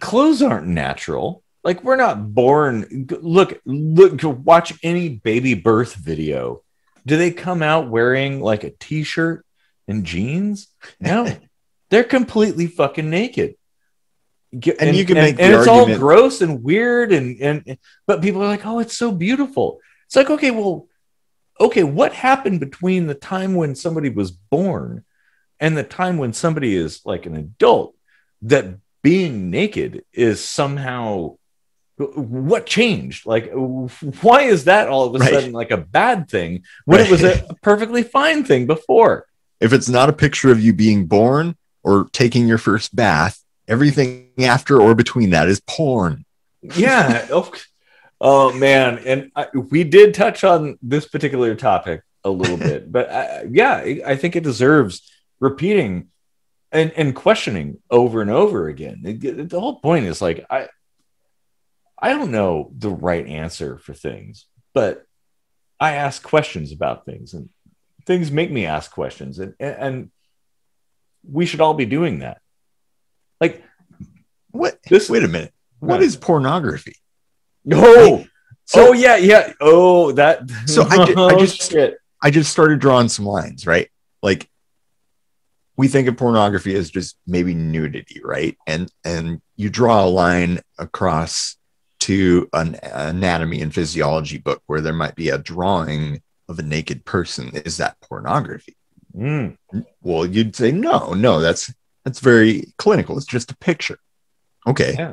Clothes aren't natural. Like, we're not born. Look, watch any baby birth video. Do they come out wearing like a t-shirt and jeans? No, they're completely fucking naked. And you can make and it's argument. All gross and weird. But people are like, oh, it's so beautiful. It's like, okay, well, okay, what happened between the time when somebody was born and the time when somebody is like an adult that being naked is somehow... What changed? Like, why is that all of a sudden like a bad thing when it was a perfectly fine thing before? If it's not a picture of you being born or taking your first bath, everything after or between that is porn. Yeah. Oh man. And we did touch on this particular topic a little bit, but I think it deserves repeating and questioning over and over again. The whole point is like, I don't know the right answer for things, but I ask questions about things, and things make me ask questions, and we should all be doing that. Like, what? Wait a minute. What is pornography? Oh, like, so, yeah. Oh, that. So I just started drawing some lines, right? Like, we think of pornography as just maybe nudity, right? And you draw a line across to an anatomy and physiology book where there might be a drawing of a naked person. Is that pornography? Mm. Well, you'd say, no, that's very clinical. It's just a picture. Okay. Yeah.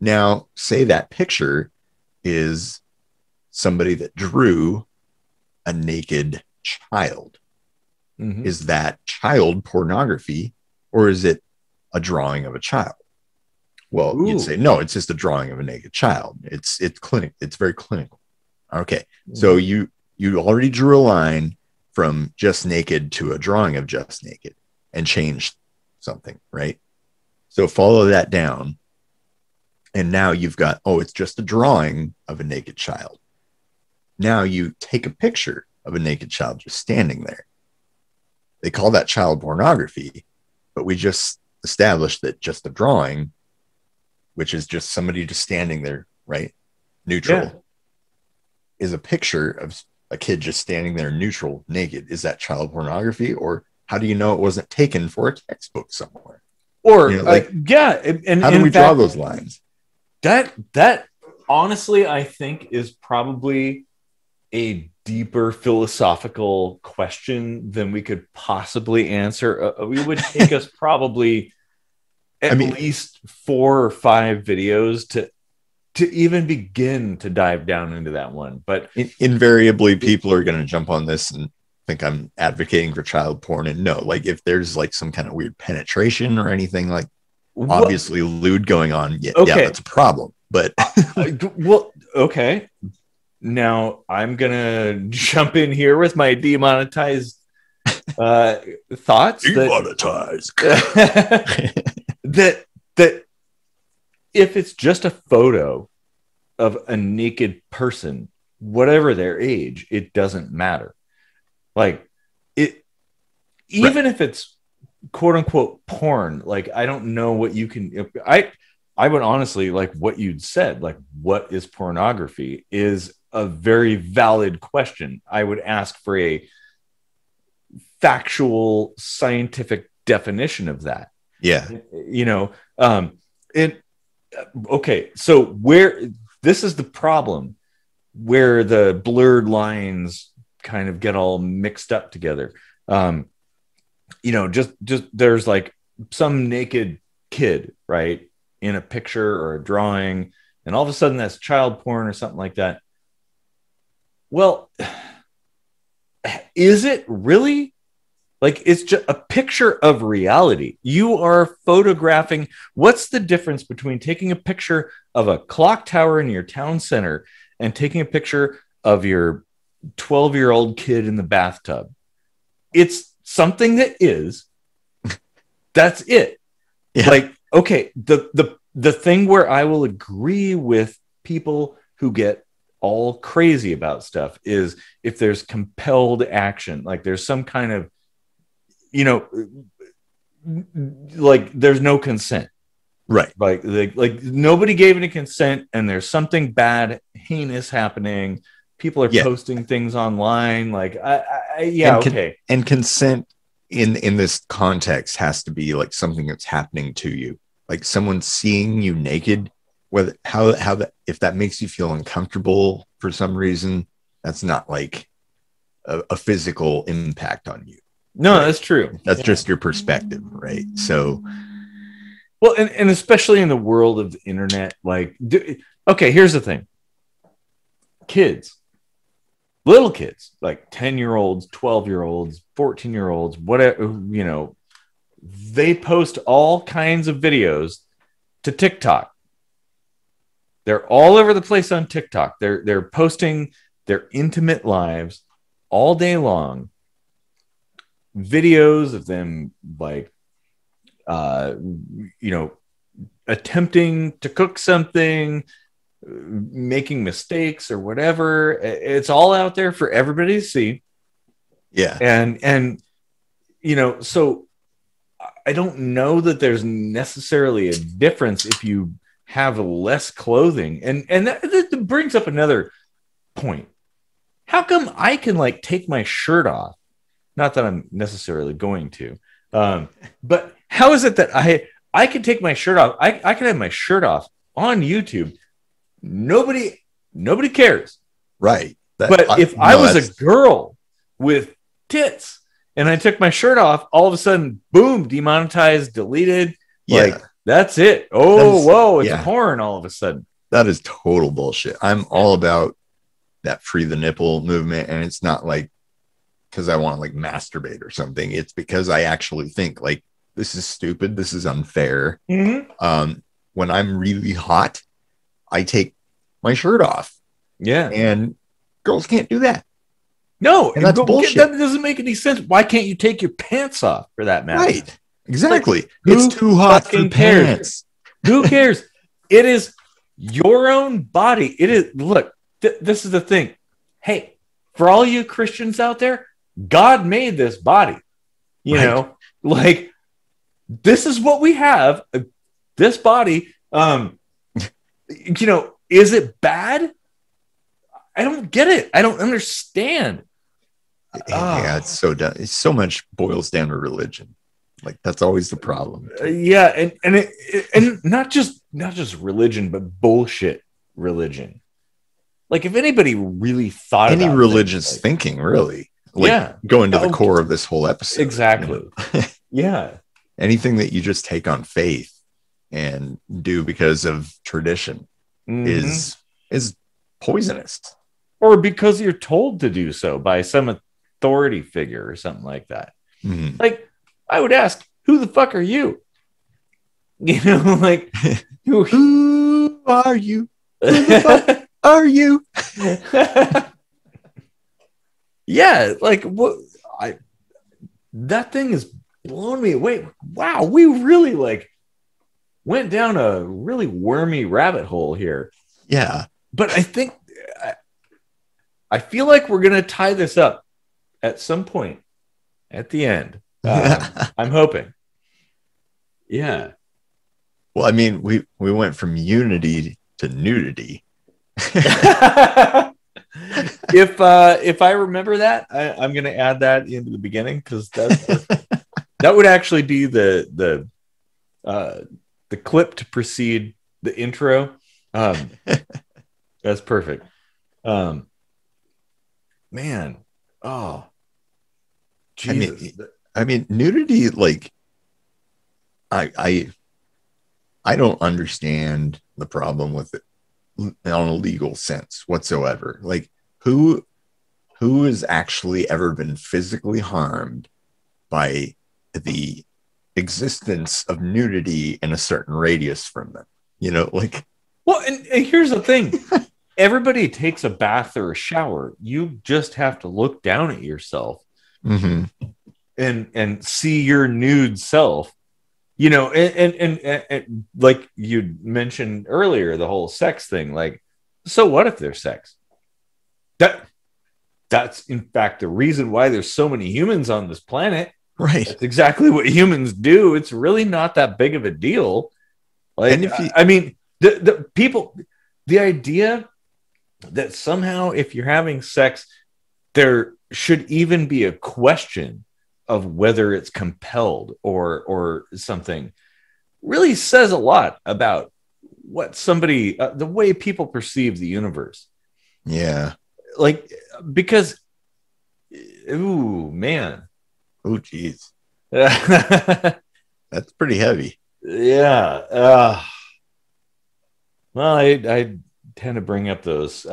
Now say that picture is somebody that drew a naked child. Mm-hmm. Is that child pornography, or is it a drawing of a child? Well, Ooh. You'd say, no, it's just a drawing of a naked child. It's clinic. It's very clinical. Okay. So you already drew a line from just naked to a drawing of just naked and changed something, right? So follow that down. And now you've got, oh, it's just a drawing of a naked child. Now you take a picture of a naked child just standing there. They call that child pornography, but we just established that just a drawing, which is just somebody just standing there, right? Neutral. Yeah. Is a picture of a kid just standing there neutral, naked. Is that child pornography? Or how do you know it wasn't taken for a textbook somewhere? Or, you know, like, yeah. And how do we draw those lines? That honestly, I think is probably a deeper philosophical question than we could possibly answer. It would take us probably... At least 4 or 5 videos to even begin to dive down into that one. But invariably, people are going to jump on this and think I'm advocating for child porn. And no, like, if there's like some kind of weird penetration or anything, like, obviously lewd going on, yeah, that's a problem. But okay. Now I'm going to jump in here with my demonetized thoughts that if it's just a photo of a naked person, whatever their age, it doesn't matter. Like it, even if it's quote unquote porn, like, I don't know what you can, I would honestly, like what you'd said, like what is pornography is a very valid question. I would ask for a factual scientific definition of that. Yeah. You know, okay. So where, this is the problem where the blurred lines kind of get all mixed up together. You know, just there's like some naked kid, right, in a picture or a drawing, and all of a sudden that's child porn or something like that. Well, is it really? Like, it's just a picture of reality. You are photographing. What's the difference between taking a picture of a clock tower in your town center and taking a picture of your 12-year-old kid in the bathtub? It's something that is. That's it. Yeah. Like, okay, the thing where I will agree with people who get all crazy about stuff is if there's compelled action, like there's some kind of, you know, like there's no consent, right? Like nobody gave any consent, and there's something bad, heinous happening. People are posting things online. Like, and consent in this context has to be like something that's happening to you, like someone seeing you naked. Whether how that, if that makes you feel uncomfortable for some reason, that's not like a physical impact on you. No, right? That's true. That's just your perspective, right? So, well, and especially in the world of the internet, like, okay, here's the thing. Kids, little kids, like 10-year-olds, 12-year-olds, 14-year-olds, whatever, you know, they post all kinds of videos to TikTok. They're all over the place on TikTok. They're posting their intimate lives all day long. Videos of them, like, you know, attempting to cook something, making mistakes or whatever. It's all out there for everybody to see. Yeah. And you know, so I don't know that there's necessarily a difference if you have less clothing. And that brings up another point. How come I can, like, take my shirt off? Not that I'm necessarily going to, but how is it that I can take my shirt off? I can have my shirt off on YouTube. Nobody cares, right? But if I was a girl with tits and I took my shirt off, all of a sudden, boom, demonetized, deleted. Yeah. Like, that's it. It's porn all of a sudden. That is total bullshit. I'm all about that free the nipple movement, and it's not like because I want to, like, masturbate or something. It's because I actually think, like, this is stupid. This is unfair. Mm-hmm. When I'm really hot, I take my shirt off. Yeah. And girls can't do that. No. And that's bullshit. That doesn't make any sense. Why can't you take your pants off for that matter? Right. Exactly. Like, it's too hot for pants. Who cares? It is your own body. It is. Look, this is the thing. Hey, for all you Christians out there, God made this body, you know, like, this is what we have, this body. You know, is it bad? I don't get it. I don't understand. Yeah, it's so dumb. It's so much boils down to religion. Like, that's always the problem. Yeah. And not just religion, but bullshit religion. Like, if anybody really thought any about religious thinking, really, like, going to the core of this whole episode. Exactly. You know? Yeah. Anything that you just take on faith and do because of tradition is poisonous, or because you're told to do so by some authority figure or something like that. Mm-hmm. Like, I would ask, who the fuck are you? You know, like, who are you? Who the fuck are you? Yeah, like, what? I that thing has blown me away. Wow, we really like went down a really wormy rabbit hole here. Yeah. But I think, I feel like we're going to tie this up at some point at the end. I'm hoping. Yeah. Well, I mean, we went from unity to nudity. If I remember that, I'm going to add that into the beginning, because that would actually be the clip to precede the intro. That's perfect. Man. Oh, Jesus. I mean, nudity, like, I don't understand the problem with it on a legal sense whatsoever. Like, who has actually ever been physically harmed by the existence of nudity in a certain radius from them? You know, like, well, and here's the thing. Everybody takes a bath or a shower. You just have to look down at yourself, mm-hmm. and see your nude self. You know, and like you mentioned earlier, the whole sex thing. Like, so what if there's sex? That's in fact the reason why there's so many humans on this planet. Right. That's exactly what humans do. It's really not that big of a deal. Like, and if you, I mean, the people, the idea that somehow if you're having sex, there should even be a question of whether it's compelled or something, really says a lot about what somebody, the way people perceive the universe. Yeah. Like, because, ooh, man. Oh, geez. That's pretty heavy. Yeah. Well, I tend to bring up those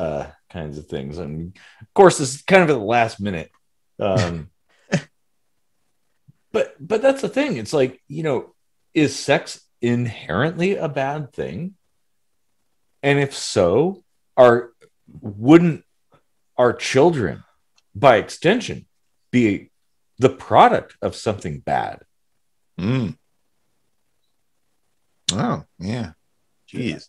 kinds of things. And of course, this is kind of at the last minute. But that's the thing. It's like, you know, is sex inherently a bad thing? And if so, wouldn't our children, by extension, be the product of something bad? Mm. Oh, yeah. Jeez.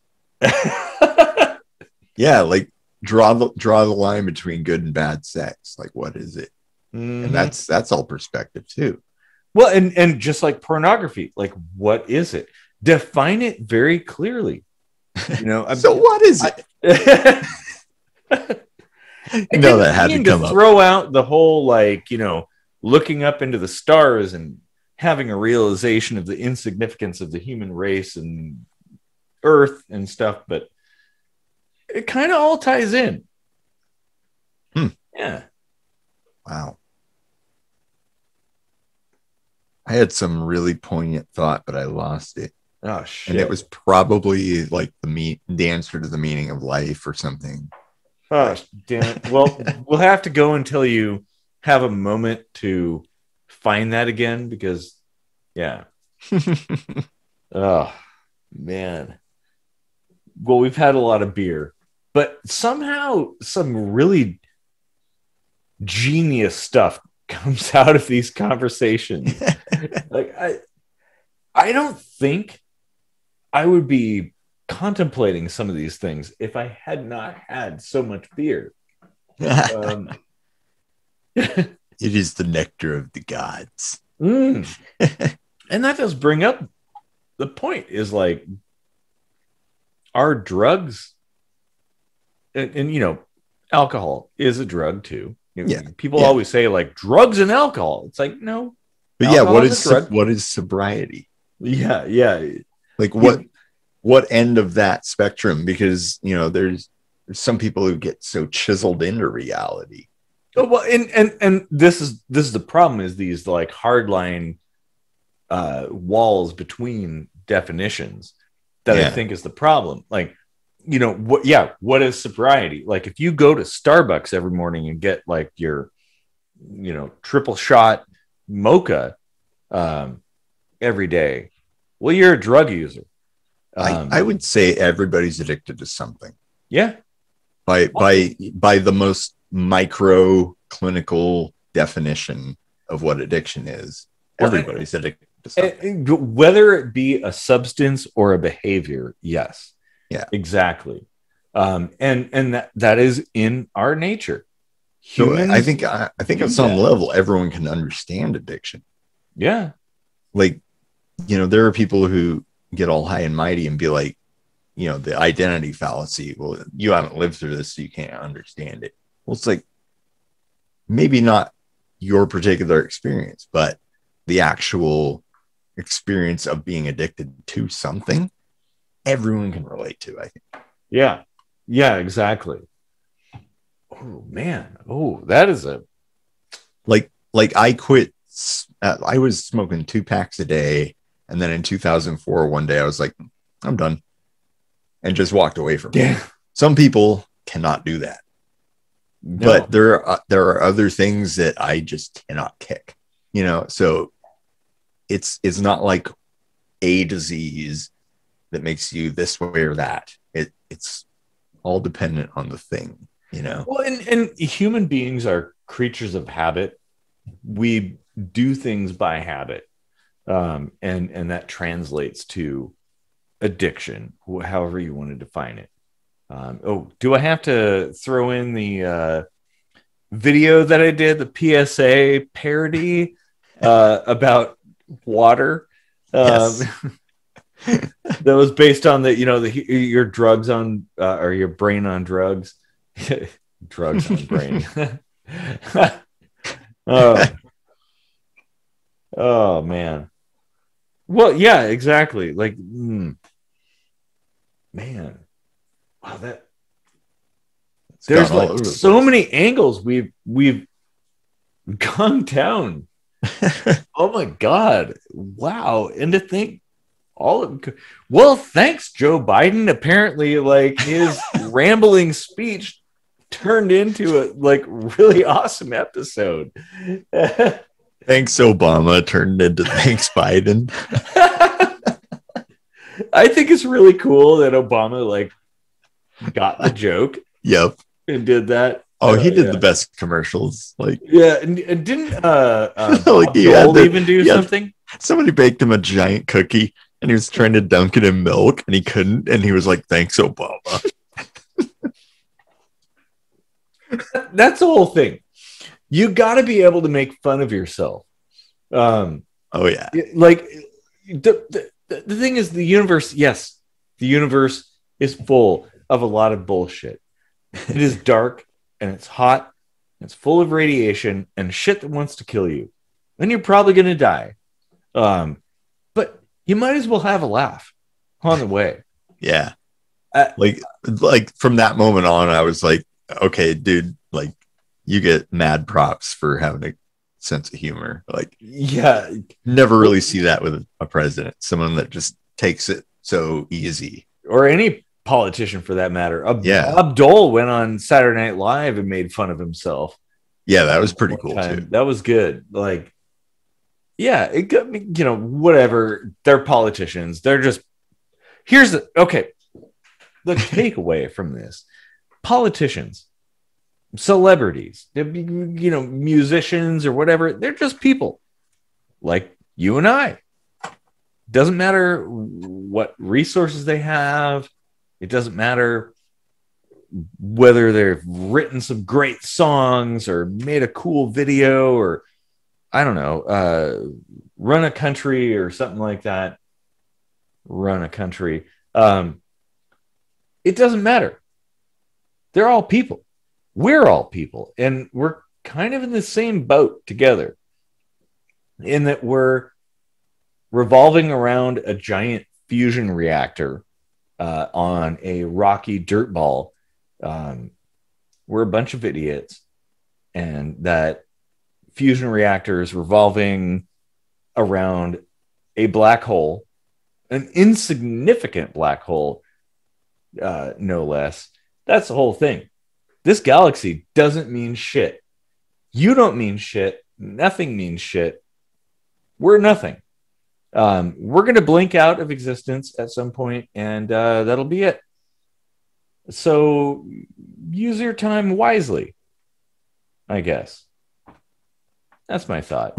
Yeah, like draw the line between good and bad sex. Like, what is it? Mm-hmm. And that's all perspective too. Well, and just like pornography, like, what is it? Define it very clearly. You know, so what is it? No, that had to come up. Throw out the whole, like, you know, looking up into the stars and having a realization of the insignificance of the human race and Earth and stuff, but it kind of all ties in. Hmm. Yeah. Wow. I had some really poignant thought, but I lost it. Oh, shit. And it was probably like the answer to the meaning of life or something. Oh, damn it. Well, we'll have to go until you have a moment to find that again, because, yeah. Oh, man. Well, we've had a lot of beer, but somehow some really genius stuff comes out of these conversations. Like, I don't think I would be contemplating some of these things if I had not had so much beer. It is the nectar of the gods. Mm. And that does bring up the point, is like, our drugs, and you know, alcohol is a drug too. Yeah, people always say, like, drugs and alcohol. It's like, no. But yeah, what is sobriety? Yeah. Like, what end of that spectrum? Because, you know, there's some people who get so chiseled into reality. Oh, well, and this is the problem, is these, like, hardline walls between definitions that I think is the problem. Like, you know, what is sobriety? Like, if you go to Starbucks every morning and get, like, your, you know, triple shot mocha every day, well, you're a drug user. I would say everybody's addicted to something. Yeah. By the most micro clinical definition of what addiction is. Everybody's addicted to something. Whether it be a substance or a behavior, yes. Yeah. Exactly. And that is in our nature. Humans, I think on some level, everyone can understand addiction. Yeah. Like, you know, there are people who get all high and mighty and be like, you know, the identity fallacy. Well, you haven't lived through this, so you can't understand it. Well, it's like, maybe not your particular experience, but the actual experience of being addicted to something, everyone can relate to, I think. Yeah. Yeah, exactly. Oh, man. Oh, that is a... Like I quit. I was smoking 2 packs a day. And then in 2004, one day I was like, I'm done. And just walked away from it. Some people cannot do that. No. But there are other things that I just cannot kick, you know. So it's not like a disease that makes you this way or that. It's all dependent on the thing, you know. Well, and human beings are creatures of habit. We do things by habit, and that translates to addiction, however you want to define it. Do I have to throw in the video that I did, the PSA parody about water? Yes. That was based on your drugs on or your brain on drugs. Drugs on brain. Oh, man. Well, yeah, exactly. Like, man. Wow, there's like so many angles we've gone down. Oh my God! Wow, and to think all of thanks Joe Biden. Apparently, like his rambling speech turned into a like really awesome episode. Thanks Obama turned into thanks Biden. I think it's really cool that Obama got the joke. Yep. And did that. Oh, he did the best commercials. And didn't Bob Dole even do something? Somebody baked him a giant cookie and he was trying to dunk it in milk and he couldn't, and he was like, thanks Obama. That's the whole thing. You gotta be able to make fun of yourself. Oh yeah. Like the thing is, the universe is full of a lot of bullshit. It is dark and it's hot and it's full of radiation and shit that wants to kill you. And you're probably going to die. But you might as well have a laugh on the way. Yeah. Like from that moment on, I was like, okay, dude, like you get mad props for having a sense of humor. Like, yeah, never really see that with a president, someone that just takes it so easy, or any politician for that matter. Bob Dole went on Saturday Night Live and made fun of himself. Yeah, that was pretty cool too. That was good. Like, yeah, it got me, you know, whatever. They're politicians. They're just the takeaway from this. Politicians, celebrities, you know, musicians or whatever, they're just people like you and I. Doesn't matter what resources they have. It doesn't matter whether they've written some great songs or made a cool video or, I don't know, run a country or something like that. Run a country. It doesn't matter. They're all people. We're all people. And we're kind of in the same boat together in that we're revolving around a giant fusion reactor on a rocky dirtball. We're a bunch of idiots, and that fusion reactor is revolving around a black hole, an insignificant black hole, no less. That's the whole thing. This galaxy doesn't mean shit. You don't mean shit. Nothing means shit. We're nothing. We're going to blink out of existence at some point, and that'll be it. So use your time wisely, I guess. That's my thought.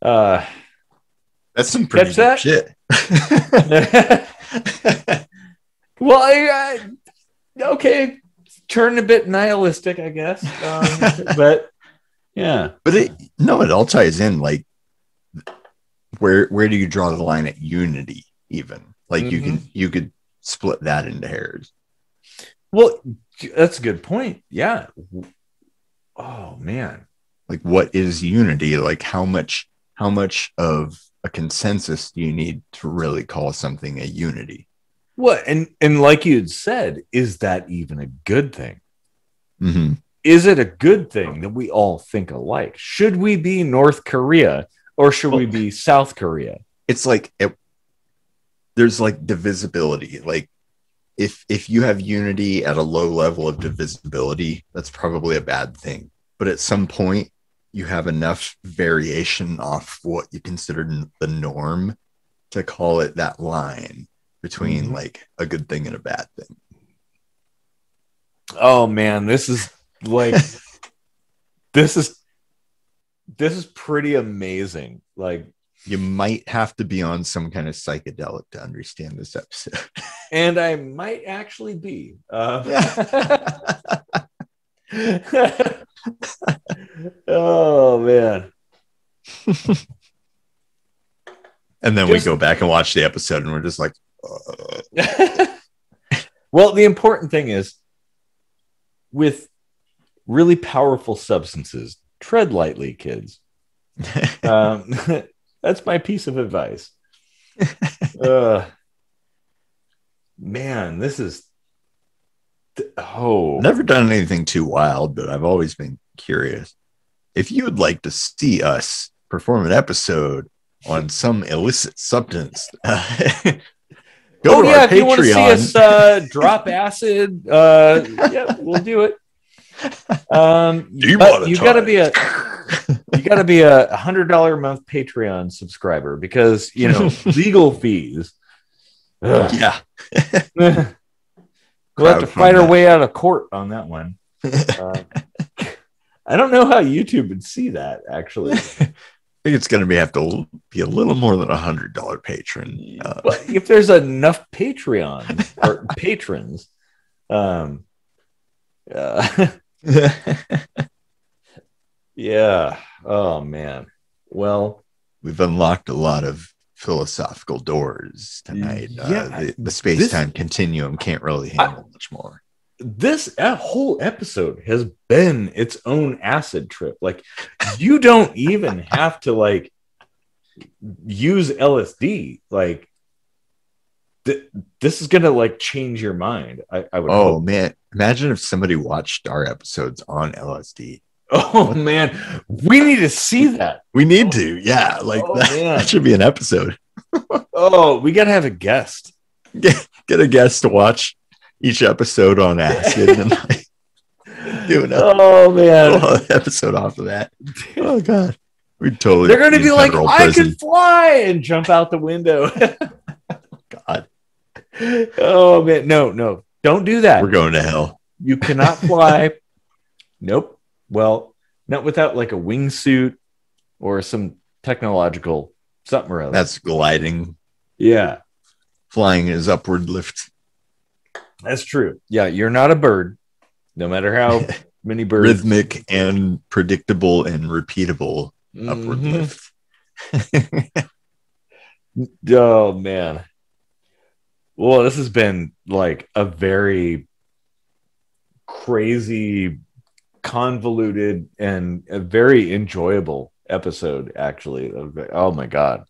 That's some pretty good shit. Well, okay, turn a bit nihilistic, I guess. But yeah, but it all ties in. Like, where do you draw the line at unity? Even like you could split that into hairs. Well, that's a good point. Yeah. Oh man. Like, what is unity? Like, how much of a consensus do you need to really call something a unity? Well, and like you'd said, is that even a good thing? Mm-hmm. Is it a good thing that we all think alike? Should we be North Korea or should we be South Korea? It's like there's like divisibility. Like, if you have unity at a low level of divisibility, that's probably a bad thing. But at some point, you have enough variation off what you consider the norm to call it that line between like a good thing and a bad thing. Oh man, this is like this is pretty amazing. Like, you might have to be on some kind of psychedelic to understand this episode. And I might actually be. Oh man. And then we go back and watch the episode and we're just like, Well, the important thing is, with really powerful substances, tread lightly, kids. That's my piece of advice. Man, this is never done anything too wild, but I've always been curious. If you would like to see us perform an episode on some illicit substance, go to our Patreon. If you want to see us drop acid, yeah, we'll do it. You got to be a $100 a month Patreon subscriber, because legal fees. Yeah. We'll have to fight our way out of court on that one. I don't know how YouTube would see that, actually. I think it's going to have to be a little more than $100 patron. Well, if there's enough Patreon or patrons, yeah. Oh man. Well, we've unlocked a lot of philosophical doors tonight. The space-time continuum can't really handle much more. This whole episode has been its own acid trip. Like, you don't even have to like use LSD. Like, this is gonna like change your mind. I would. Oh hope. Man, imagine if somebody watched our episodes on LSD. Oh man, we need to see that. We need to, yeah. Like, that should be an episode. We gotta have a guest. Get a guest to watch each episode on acid and like, do another episode off of that. Oh god, we totally. They're gonna be like, I can fly, and jump out the window. God. Oh man, no, don't do that. We're going to hell. You cannot fly. Nope. Well, not without like a wingsuit or some technological something or other. That's gliding. Yeah. Flying is upward lift. That's true. Yeah, you're not a bird, no matter how many birds. Rhythmic and predictable and repeatable upward lift. Oh, man. Well, this has been like a very crazy, convoluted, and a very enjoyable episode, actually. Oh my god.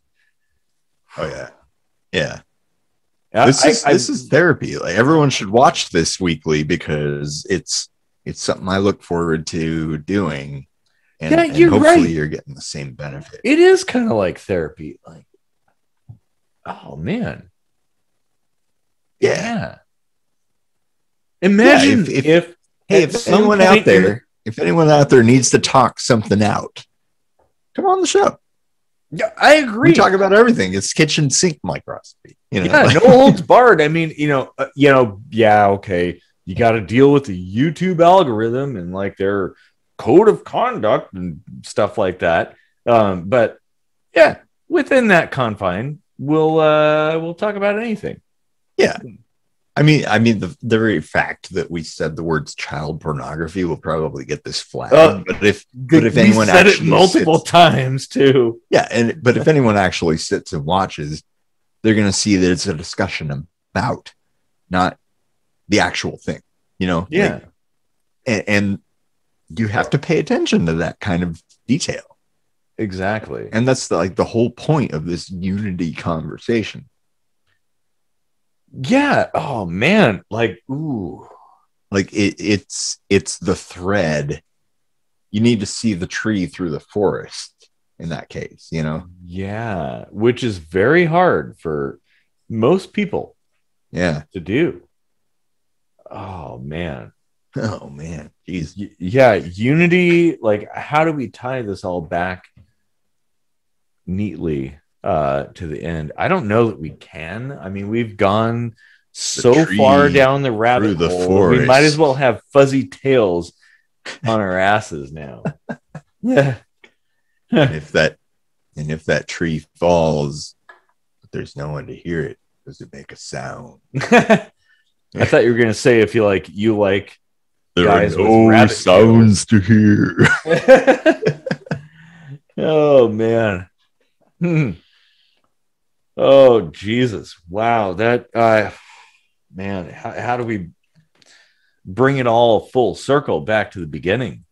Oh yeah. This is therapy. Like, everyone should watch this weekly, because it's something I look forward to doing, and hopefully you're getting the same benefit. It is kind of like therapy. Like, oh man. Yeah. Imagine if hey, if anyone out there needs to talk something out, come on the show. Yeah, I agree. We talk about everything. It's kitchen sink microscopy. No holds barred. I mean, yeah, okay. You got to deal with the YouTube algorithm and like their code of conduct and stuff like that. But yeah, within that confine, we'll talk about anything. Yeah. I mean, the very fact that we said the words child pornography will probably get this flagged. But if anyone said it multiple times too, yeah. But if anyone actually sits and watches, they're going to see that it's a discussion about, not the actual thing. You know, yeah. Like, and you have to pay attention to that kind of detail. Exactly, and that's the whole point of this unity conversation. Yeah. Oh man. Like, ooh. Like it's the thread. You need to see the tree through the forest in that case, you know? Yeah. Which is very hard for most people. Yeah. To do. Oh man. Oh man. Jeez. Yeah. Unity. Like, how do we tie this all back neatly to the end? I don't know that we can. I mean, we've gone so far down the rabbit hole, we might as well have fuzzy tails on our asses now. Yeah. and if that tree falls, there's no one to hear it. Does it make a sound? I thought you were gonna say if you like there guys are no with sounds tails. To hear. Oh man. Oh Jesus! Wow, that man. How do we bring it all full circle back to the beginning?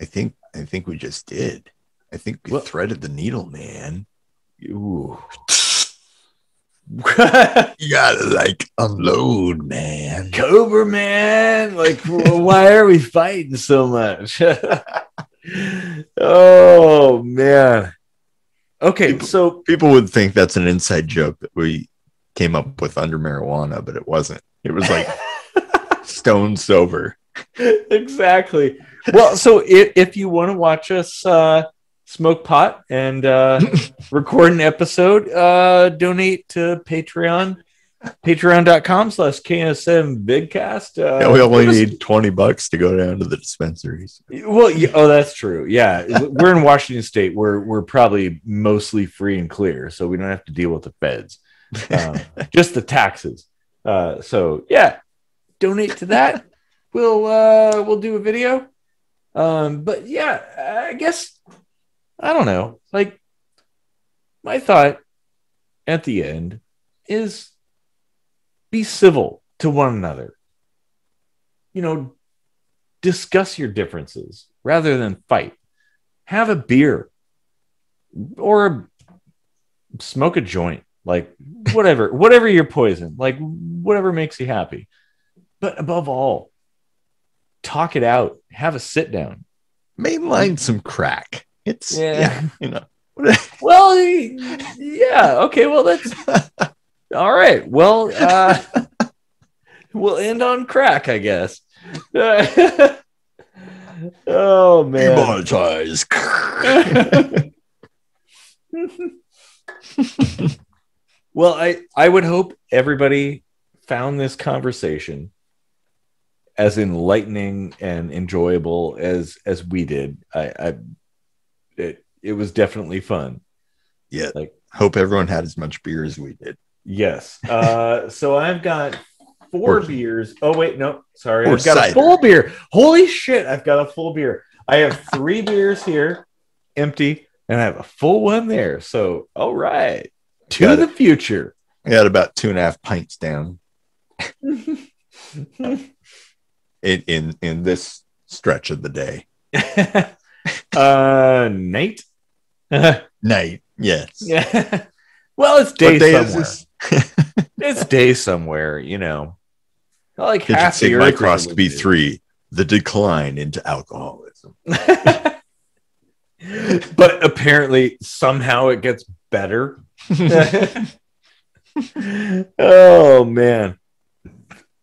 I think we just did. I think we threaded the needle, man. Ooh, you gotta unload, man. Cobra, man. Why are we fighting so much? Oh man. Okay, so people would think that's an inside joke that we came up with under marijuana, but it wasn't. It was stone sober. Exactly. Well, so if you want to watch us smoke pot and record an episode, donate to Patreon. Patreon.com/KSM Bigcast. Yeah, we only need $20 to go down to the dispensaries. Well, yeah, oh, that's true. Yeah, we're in Washington State. We're probably mostly free and clear, so we don't have to deal with the feds, just the taxes. So yeah, donate to that. We'll do a video. But yeah, I guess I don't know. Like my thought at the end is. Be civil to one another. You know, discuss your differences rather than fight. Have a beer or smoke a joint, whatever your poison, whatever makes you happy. But above all, talk it out. Have a sit down. Mainline some crack. It's yeah you know. Well, yeah, okay, well that's all right. Well, we'll end on crack, I guess. Oh man, demonetize. Well, I would hope everybody found this conversation as enlightening and enjoyable as we did. It was definitely fun. Yeah. Hope everyone had as much beer as we did. Yes. So I've got four beers. Oh, wait. No, sorry. I've got cider. A full beer. Holy shit. I've got a full beer. I have three beers here, empty, and I have a full one there. So, all right. To the future. I got about 2.5 pints down in this stretch of the day. Night? Night, yes. Yeah. Well, it's day somewhere. It's day somewhere, you know. Like Kitchen Sink Microscopy 3, the decline into alcoholism. But apparently, somehow it gets better. Oh man,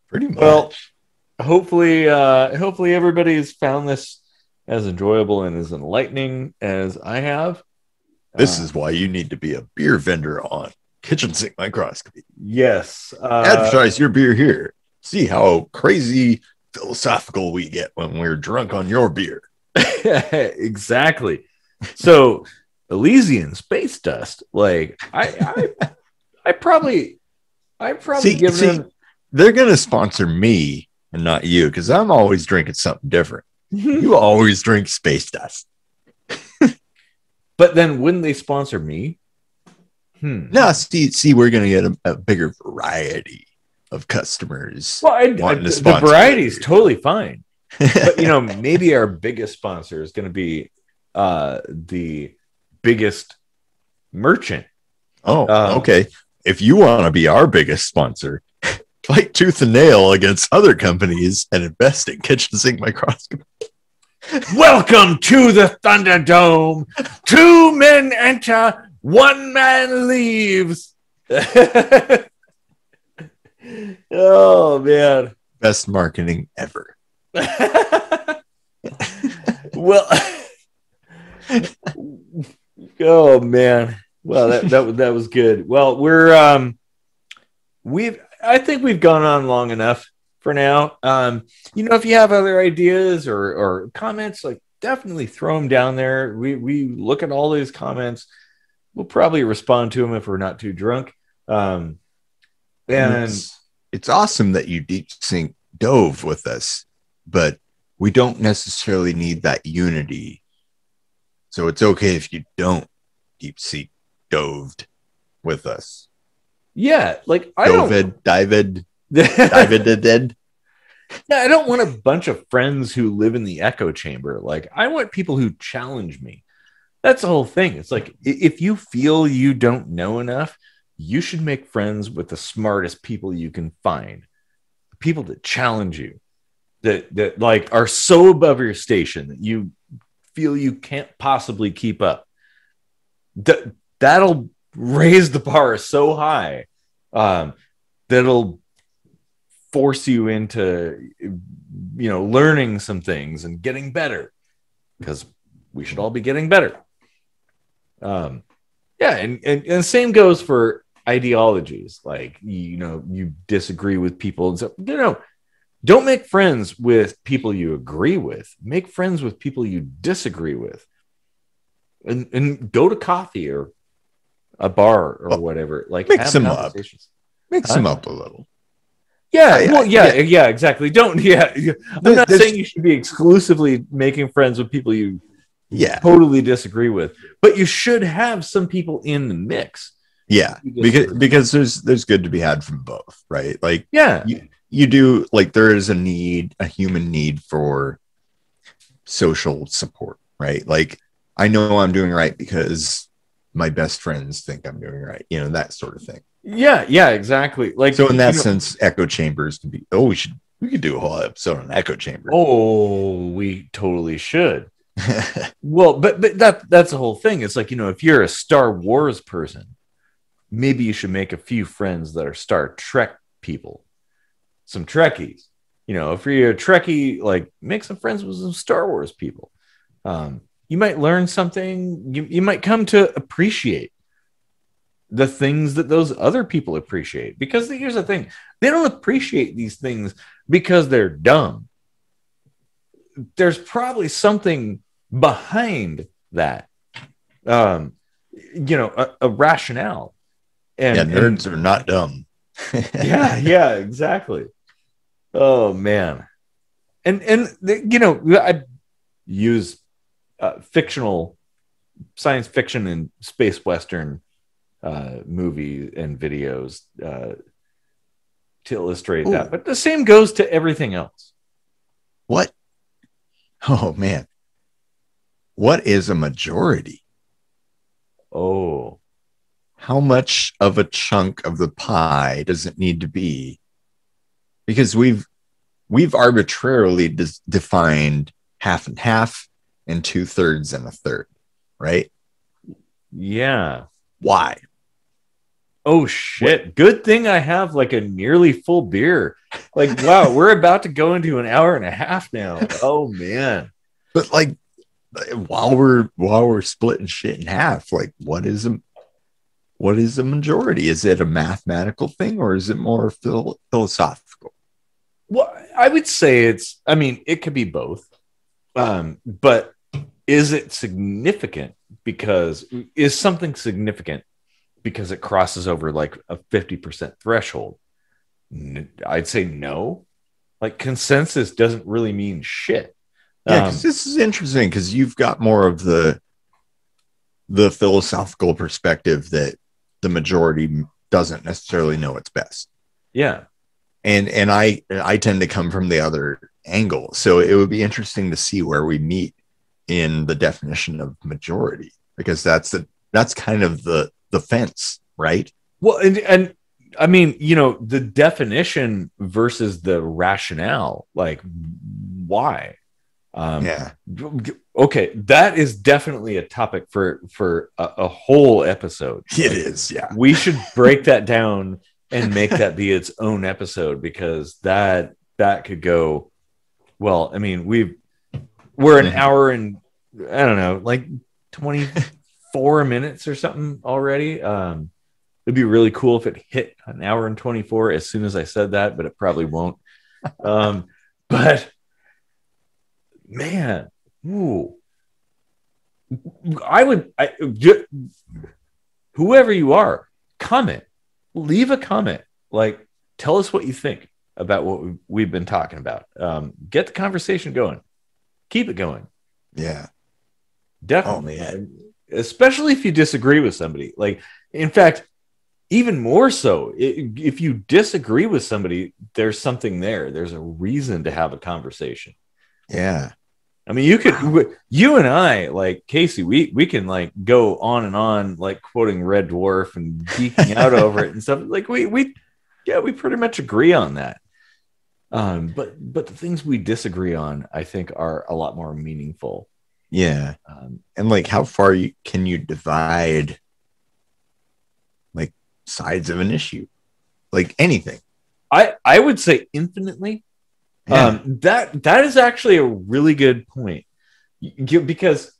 pretty much. Well, hopefully everybody's found this as enjoyable and as enlightening as I have. This is why you need to be a beer vendor on Kitchen Sink Microscopy. Yes. Advertise your beer here. See how crazy philosophical we get when we're drunk on your beer. Exactly. So Elysian space dust. Like I probably give them. They're gonna sponsor me and not you because I'm always drinking something different. You always drink space dust. But then wouldn't they sponsor me? No, see, we're gonna get a bigger variety of customers. Well, the variety is totally fine. But you know, maybe our biggest sponsor is going to be the biggest merchant. Oh, okay. If you want to be our biggest sponsor, fight tooth and nail against other companies and invest in Kitchen Sink Microscopy. Welcome to the Thunderdome. 2 men enter, 1 man leaves. Oh man! Best marketing ever. Well, oh man! Well, that was good. Well, I think we've gone on long enough for now. You know, if you have other ideas or comments, like definitely throw them down there. We look at all these comments. We'll probably respond to them if we're not too drunk. And it's awesome that you deep sync dove with us, but we don't necessarily need that unity. So it's okay if you don't deep sync doved with us. Yeah, like dived. Yeah, I don't want a bunch of friends who live in the echo chamber. Like I want people who challenge me. That's the whole thing. It's like if you feel you don't know enough, you should make friends with the smartest people you can find. People that challenge you, that like are so above your station that you feel you can't possibly keep up. That'll raise the bar so high that'll force you into, you know, learning some things and getting better, because we should all be getting better. Yeah, and same goes for ideologies. Like, you know, you disagree with people and stuff. No, don't make friends with people you agree with. Make friends with people you disagree with, and go to coffee or a bar or whatever. Like, mix them up. Mix them up a little. Yeah, well, yeah, exactly. Don't. Yeah, I'm not saying you should be exclusively making friends with people you totally disagree with, but you should have some people in the mix. Yeah, because there's good to be had from both, right? Like, yeah, you do, like, there is a human need for social support, right? Like, I know I'm doing right because my best friends think I'm doing right, you know, that sort of thing. Yeah, exactly. Like, so in that sense, echo chambers can be. Oh, we could do a whole episode on echo chamber. Oh, we totally should. Well, but that's the whole thing. It's like, you know, if you're a Star Wars person, maybe you should make a few friends that are Star Trek people, some Trekkies. You know, if you're a Trekkie, like, make some friends with some Star Wars people. You might learn something. You might come to appreciate the things that those other people appreciate, because here's the thing: they don't appreciate these things because they're dumb. There's probably something behind that, you know, a rationale. And nerds are not dumb. yeah, exactly. Oh man, and you know, I use fictional science fiction and space western movies and videos to illustrate that, but the same goes to everything else. What? Oh man, what is a majority? Oh, how much of a chunk of the pie does it need to be? Because we've arbitrarily defined half and half and 2/3 and 1/3, right? Yeah. Why? Oh shit! What? Good thing I have like a nearly full beer. Like, wow, we're about to go into an hour and a half now. Oh man! But like, while we're splitting shit in half, like, what is a majority? Is it a mathematical thing, or is it more philosophical? Well, I would say it could be both. But is it significant because is something significant because it crosses over like a 50% threshold? I'd say no. Like consensus doesn't really mean shit. Yeah, because this is interesting because you've got more of the philosophical perspective that the majority doesn't necessarily know it's best. Yeah. And I tend to come from the other angle. So it would be interesting to see where we meet in the definition of majority, because that's kind of the fence, right? Well, and I mean, you know, the definition versus the rationale, like why? Yeah. Okay. That is definitely a topic for a whole episode. It like, is. Yeah. We should break that down and make that be its own episode, because that could go, well, I mean, we're an hour and I don't know, like 24 minutes or something already. It'd be really cool if it hit an hour and 24 as soon as I said that, but it probably won't. But man, ooh, whoever you are, comment, leave a comment, like tell us what you think about what we've been talking about. Get the conversation going, keep it going. Yeah, definitely. Oh, especially if you disagree with somebody. Like, in fact, even more so, if you disagree with somebody, there's something there. There's a reason to have a conversation. Yeah. I mean, you and I, like Casey, we can like go on and on, like quoting Red Dwarf and geeking out over it and stuff. Like we pretty much agree on that. But the things we disagree on, I think, are a lot more meaningful. Yeah. And like, how far can you divide like sides of an issue, like anything? I would say infinitely. Yeah. That is actually a really good point, because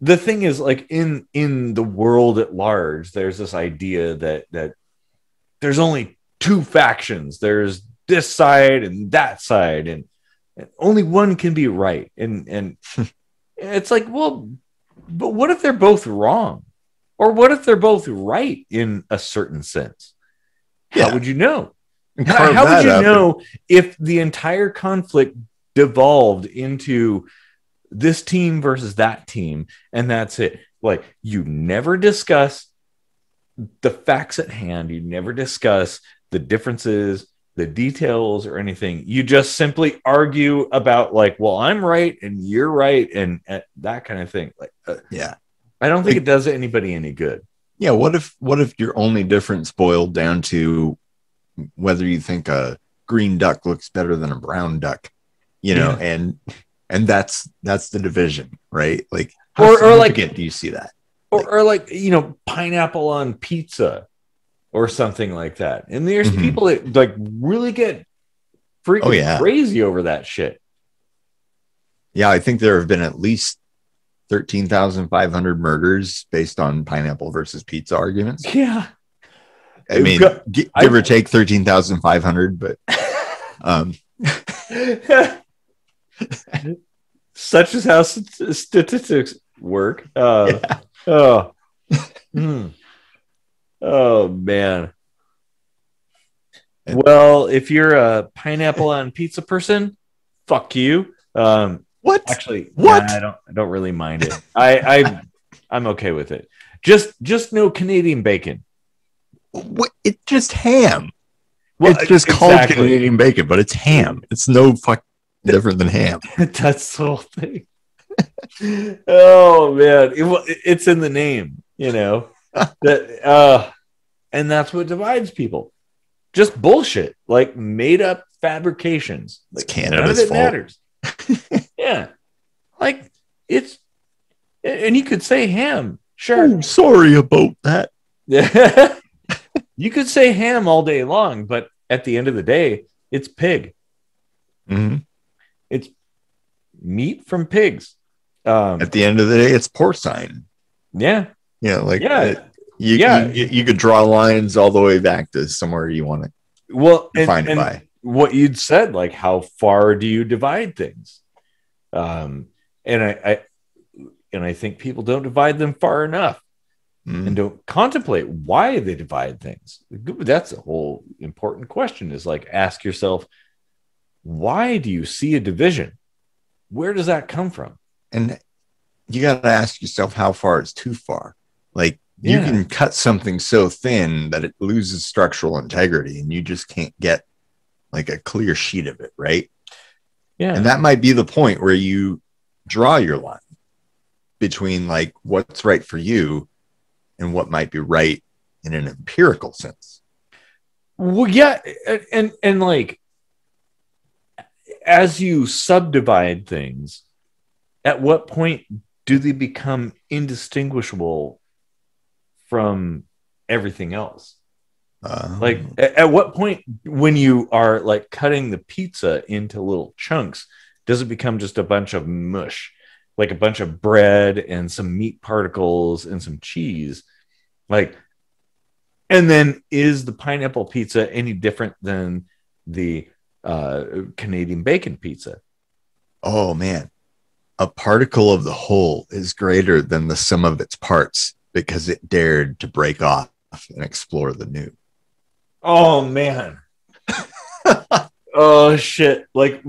the thing is, like in the world at large, there's this idea that there's only two factions. There's this side and that side, and only one can be right. And it's like, well, but what if they're both wrong, or what if they're both right in a certain sense? Yeah. How would you know? How would you know if the entire conflict devolved into this team versus that team, and that's it? Like, you never discuss the facts at hand. You never discuss the differences, the details, or anything. You just simply argue about, like, well, I'm right and you're right, and that kind of thing. Like, yeah, I don't think it does anybody any good. Yeah. What if your only difference boiled down to whether you think a green duck looks better than a brown duck, you know? Yeah. And that's the division, right? Like, or like, do you see that? Or like, you know, pineapple on pizza or something like that. And there's people that like really get freaking crazy over that shit. Yeah. I think there have been at least 13,500 murders based on pineapple versus pizza arguments. Yeah. I mean, give or take 13,500, but such is how statistics work. Oh man. Well, if you're a pineapple on pizza person, fuck you. What? Actually, what? Yeah, I don't really mind it. I'm okay with it. Just no Canadian bacon. It's just ham. Well, it's just called Canadian bacon, but it's ham. It's no fucking different than ham. That's the whole thing. Oh man, it's in the name, you know. That and that's what divides people. Just bullshit, like made up fabrications. Like, it's Canada's fault. Matters. Yeah, like it's, and you could say ham. Sure. Oh, sorry about that. Yeah. You could say ham all day long, but at the end of the day, it's pig. Mm-hmm. It's meat from pigs. At the end of the day, it's porcine. Yeah. Yeah. Like, yeah. You could draw lines all the way back to somewhere you want to define it by. What you'd said, like, how far do you divide things? And I think people don't divide them far enough and don't contemplate why they divide things. That's a whole important question, is like, ask yourself, why do you see a division? Where does that come from? And you got to ask yourself how far it's too far. Like, you can cut something so thin that it loses structural integrity and you just can't get like a clear sheet of it, right? Yeah. And that might be the point where you draw your line between like what's right for you and what might be right in an empirical sense. Well, yeah. And like, as you subdivide things, at what point do they become indistinguishable from everything else? Like, at what point, when you are like cutting the pizza into little chunks, does it become just a bunch of mush, like a bunch of bread and some meat particles and some cheese? Like, and then is the pineapple pizza any different than the Canadian bacon pizza? Oh man, a particle of the whole is greater than the sum of its parts because it dared to break off and explore the new. Oh man. Oh shit. Like,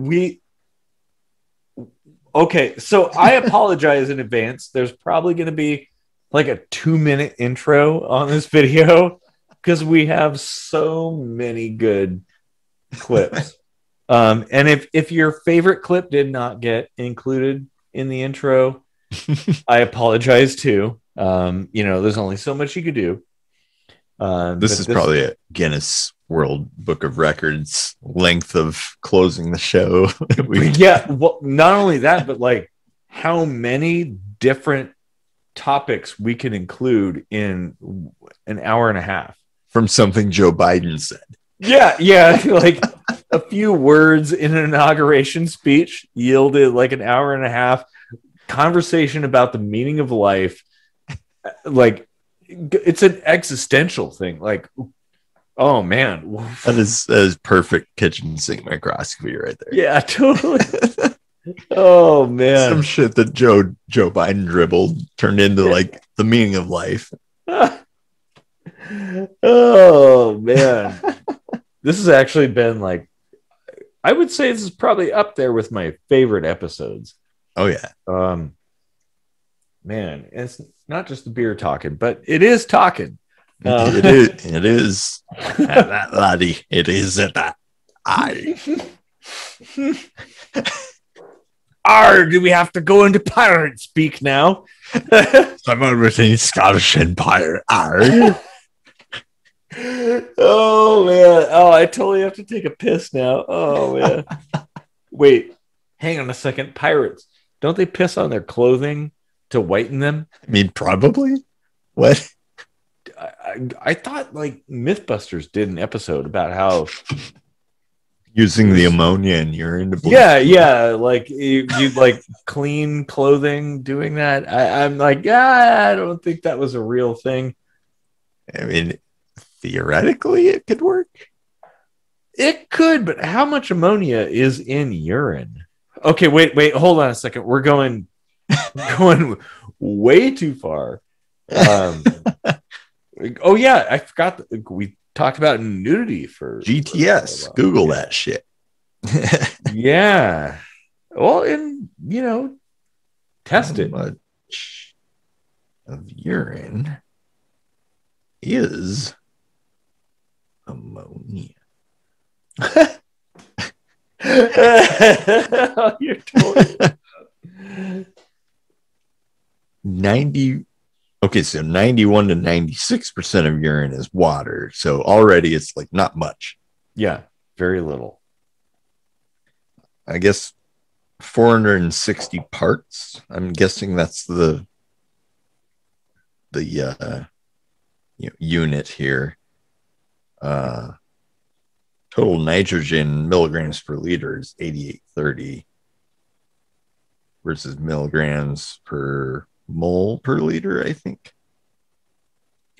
okay. So I apologize in advance. There's probably going to be like a 2-minute intro on this video because we have so many good clips. And if your favorite clip did not get included in the intro, I apologize too. You know, there's only so much you could do. This is probably a Guinness World Book of Records length of closing the show. Yeah. Well, not only that, but like how many different topics we can include in an hour and a half from something Joe Biden said. Yeah. Yeah. Like a few words in an inauguration speech yielded like an hour and a half conversation about the meaning of life. Like, it's an existential thing. Like, oh man, that is perfect kitchen sink microscopy right there. Yeah, totally. Oh man, some shit that Joe Biden dribbled turned into like the meaning of life. Oh man. This has actually been like, I would say this is probably up there with my favorite episodes. Oh yeah. Man, it's not just the beer talking, but it is talking. It is. It is that. Do we have to go into pirate speak now? Someone with any Scottish Empire. Arr. Oh, man. Oh, I totally have to take a piss now. Oh, man. Wait, hang on a second. Pirates, don't they piss on their clothing to whiten them? I mean, probably. What? I thought like Mythbusters did an episode about how using the ammonia in urine to bleach. Yeah, like you like clean clothing doing that. I'm like, yeah, I don't think that was a real thing. I mean, theoretically, it could work. It could, but how much ammonia is in urine? Okay, wait, hold on a second. We're going way too far. Oh yeah, I forgot we talked about nudity for GTS. For Google that shit. Yeah. Well, and you know, test it. How much of urine is ammonia? Oh, you're totally 90. Okay, so 91 to 96% of urine is water. So already it's like not much. Yeah, very little. I guess 460 parts. I'm guessing that's the unit here. Total nitrogen milligrams per liter is 8830 versus milligrams per mole per liter, I think.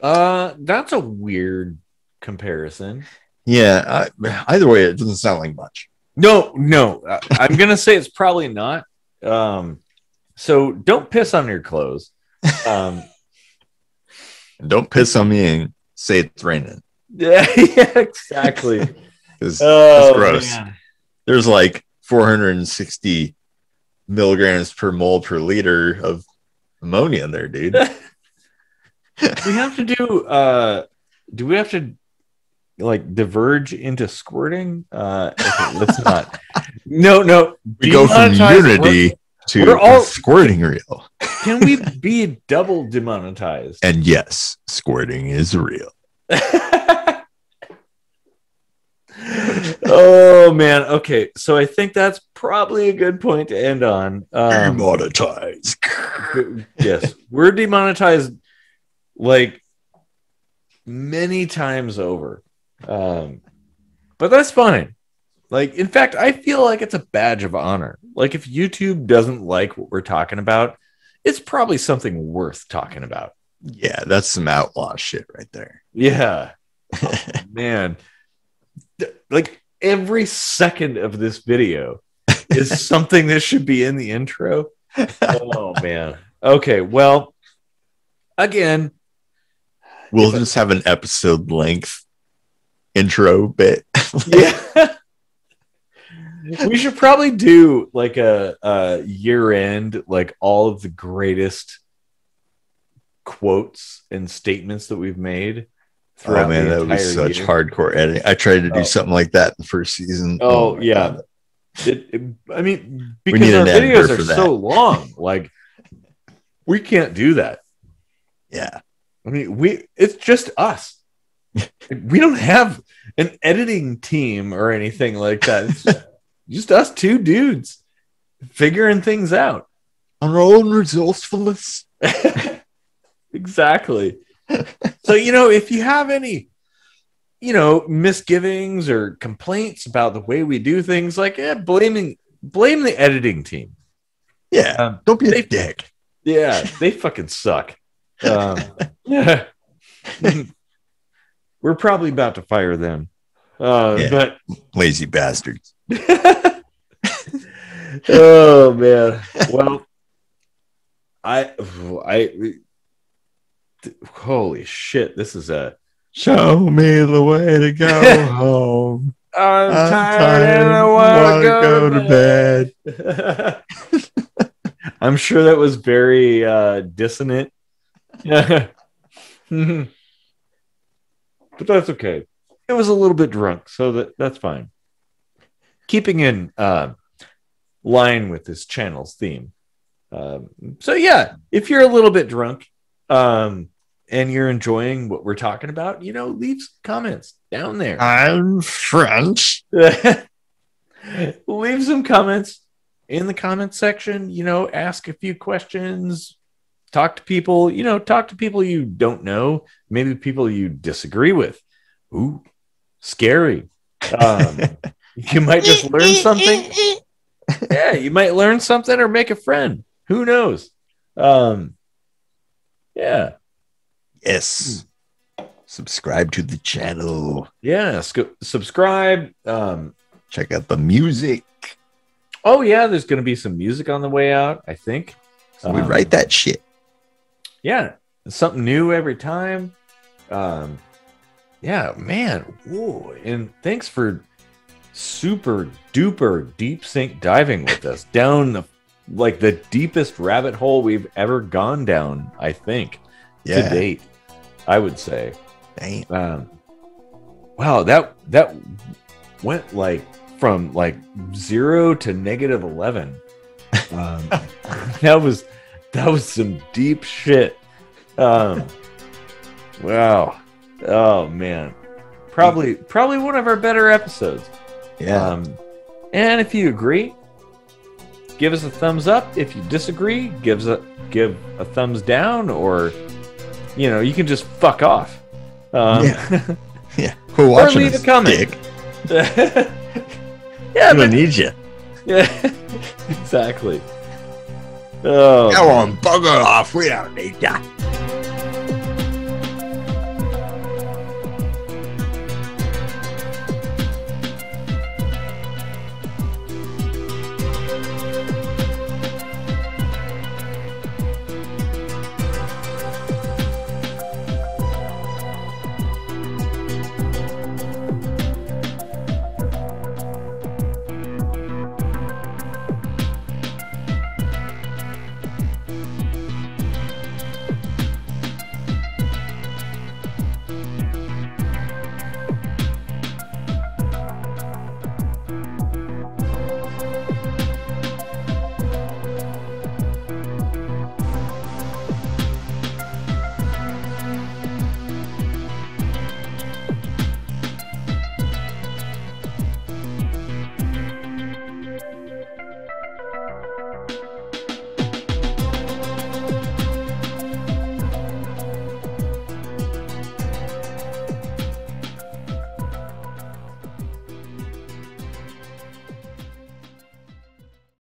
That's a weird comparison. Yeah, either way, it doesn't sound like much. No, I'm gonna say it's probably not. So don't piss on your clothes. Don't piss on me and say it's raining. Yeah, yeah, exactly. It's gross. Man. There's like 460 milligrams per mole per liter of ammonia in there, dude. We have to do we have to like diverge into squirting? Okay, let's not. No. We go from unity to all squirting real. Can we be double demonetized? And yes, squirting is real. Oh man. Okay. So I think that's probably a good point to end on. Demonetized. Yes. We're demonetized like many times over. But that's fine. Like, in fact, I feel like it's a badge of honor. Like, if YouTube doesn't like what we're talking about, it's probably something worth talking about. Yeah, that's some outlaw shit right there. Yeah. Oh, man. Like, every second of this video is something that should be in the intro. Oh, man. Okay, well, again, we'll just have an episode length intro bit. Yeah. We should probably do like a year-end, like all of the greatest quotes and statements that we've made. Oh man, that would be such hardcore editing. I tried to do something like that in the first season. Oh yeah. I mean, because our videos are so long, like we can't do that. Yeah. I mean, it's just us. We don't have an editing team or anything like that. It's just us two dudes figuring things out. Our own resourcefulness. Exactly. So, if you have any, misgivings or complaints about the way we do things, like blame the editing team. Yeah. Don't be a dick. Yeah. They fucking suck. Yeah. We're probably about to fire them. But lazy bastards. Oh man. Well, holy shit, this is a show me the way to go home. I'm tired and I want to go to bed. I'm sure that was very dissonant. But that's okay. It was a little bit drunk, so that's fine. Keeping in line with this channel's theme. So yeah, if you're a little bit drunk and you're enjoying what we're talking about, leave some comments down there. I'm French. Leave some comments in the comment section. Ask a few questions. Talk to people you don't know, maybe people you disagree with. Ooh, scary. You might just learn something. Yeah, you might learn something or make a friend. Who knows? Yeah. Yes. Subscribe to the channel. Yeah, subscribe. Check out the music. Oh, yeah, there's going to be some music on the way out, I think. We write that shit. Yeah, something new every time. Yeah, man. Whoa. And thanks for super duper deep sink diving with us down the deepest rabbit hole we've ever gone down, I think. Yeah. To date, I would say. Damn. Wow, that went from zero to negative 11. That was some deep shit. Wow. Oh man. Probably one of our better episodes. Yeah. And if you agree, give us a thumbs up. If you disagree, give a thumbs down, or you can just fuck off. Yeah. Yeah. We're watching. Or leave a comment. Yeah, I'm gonna need you. Yeah. Exactly. Oh, go on, bugger off. We don't need ya.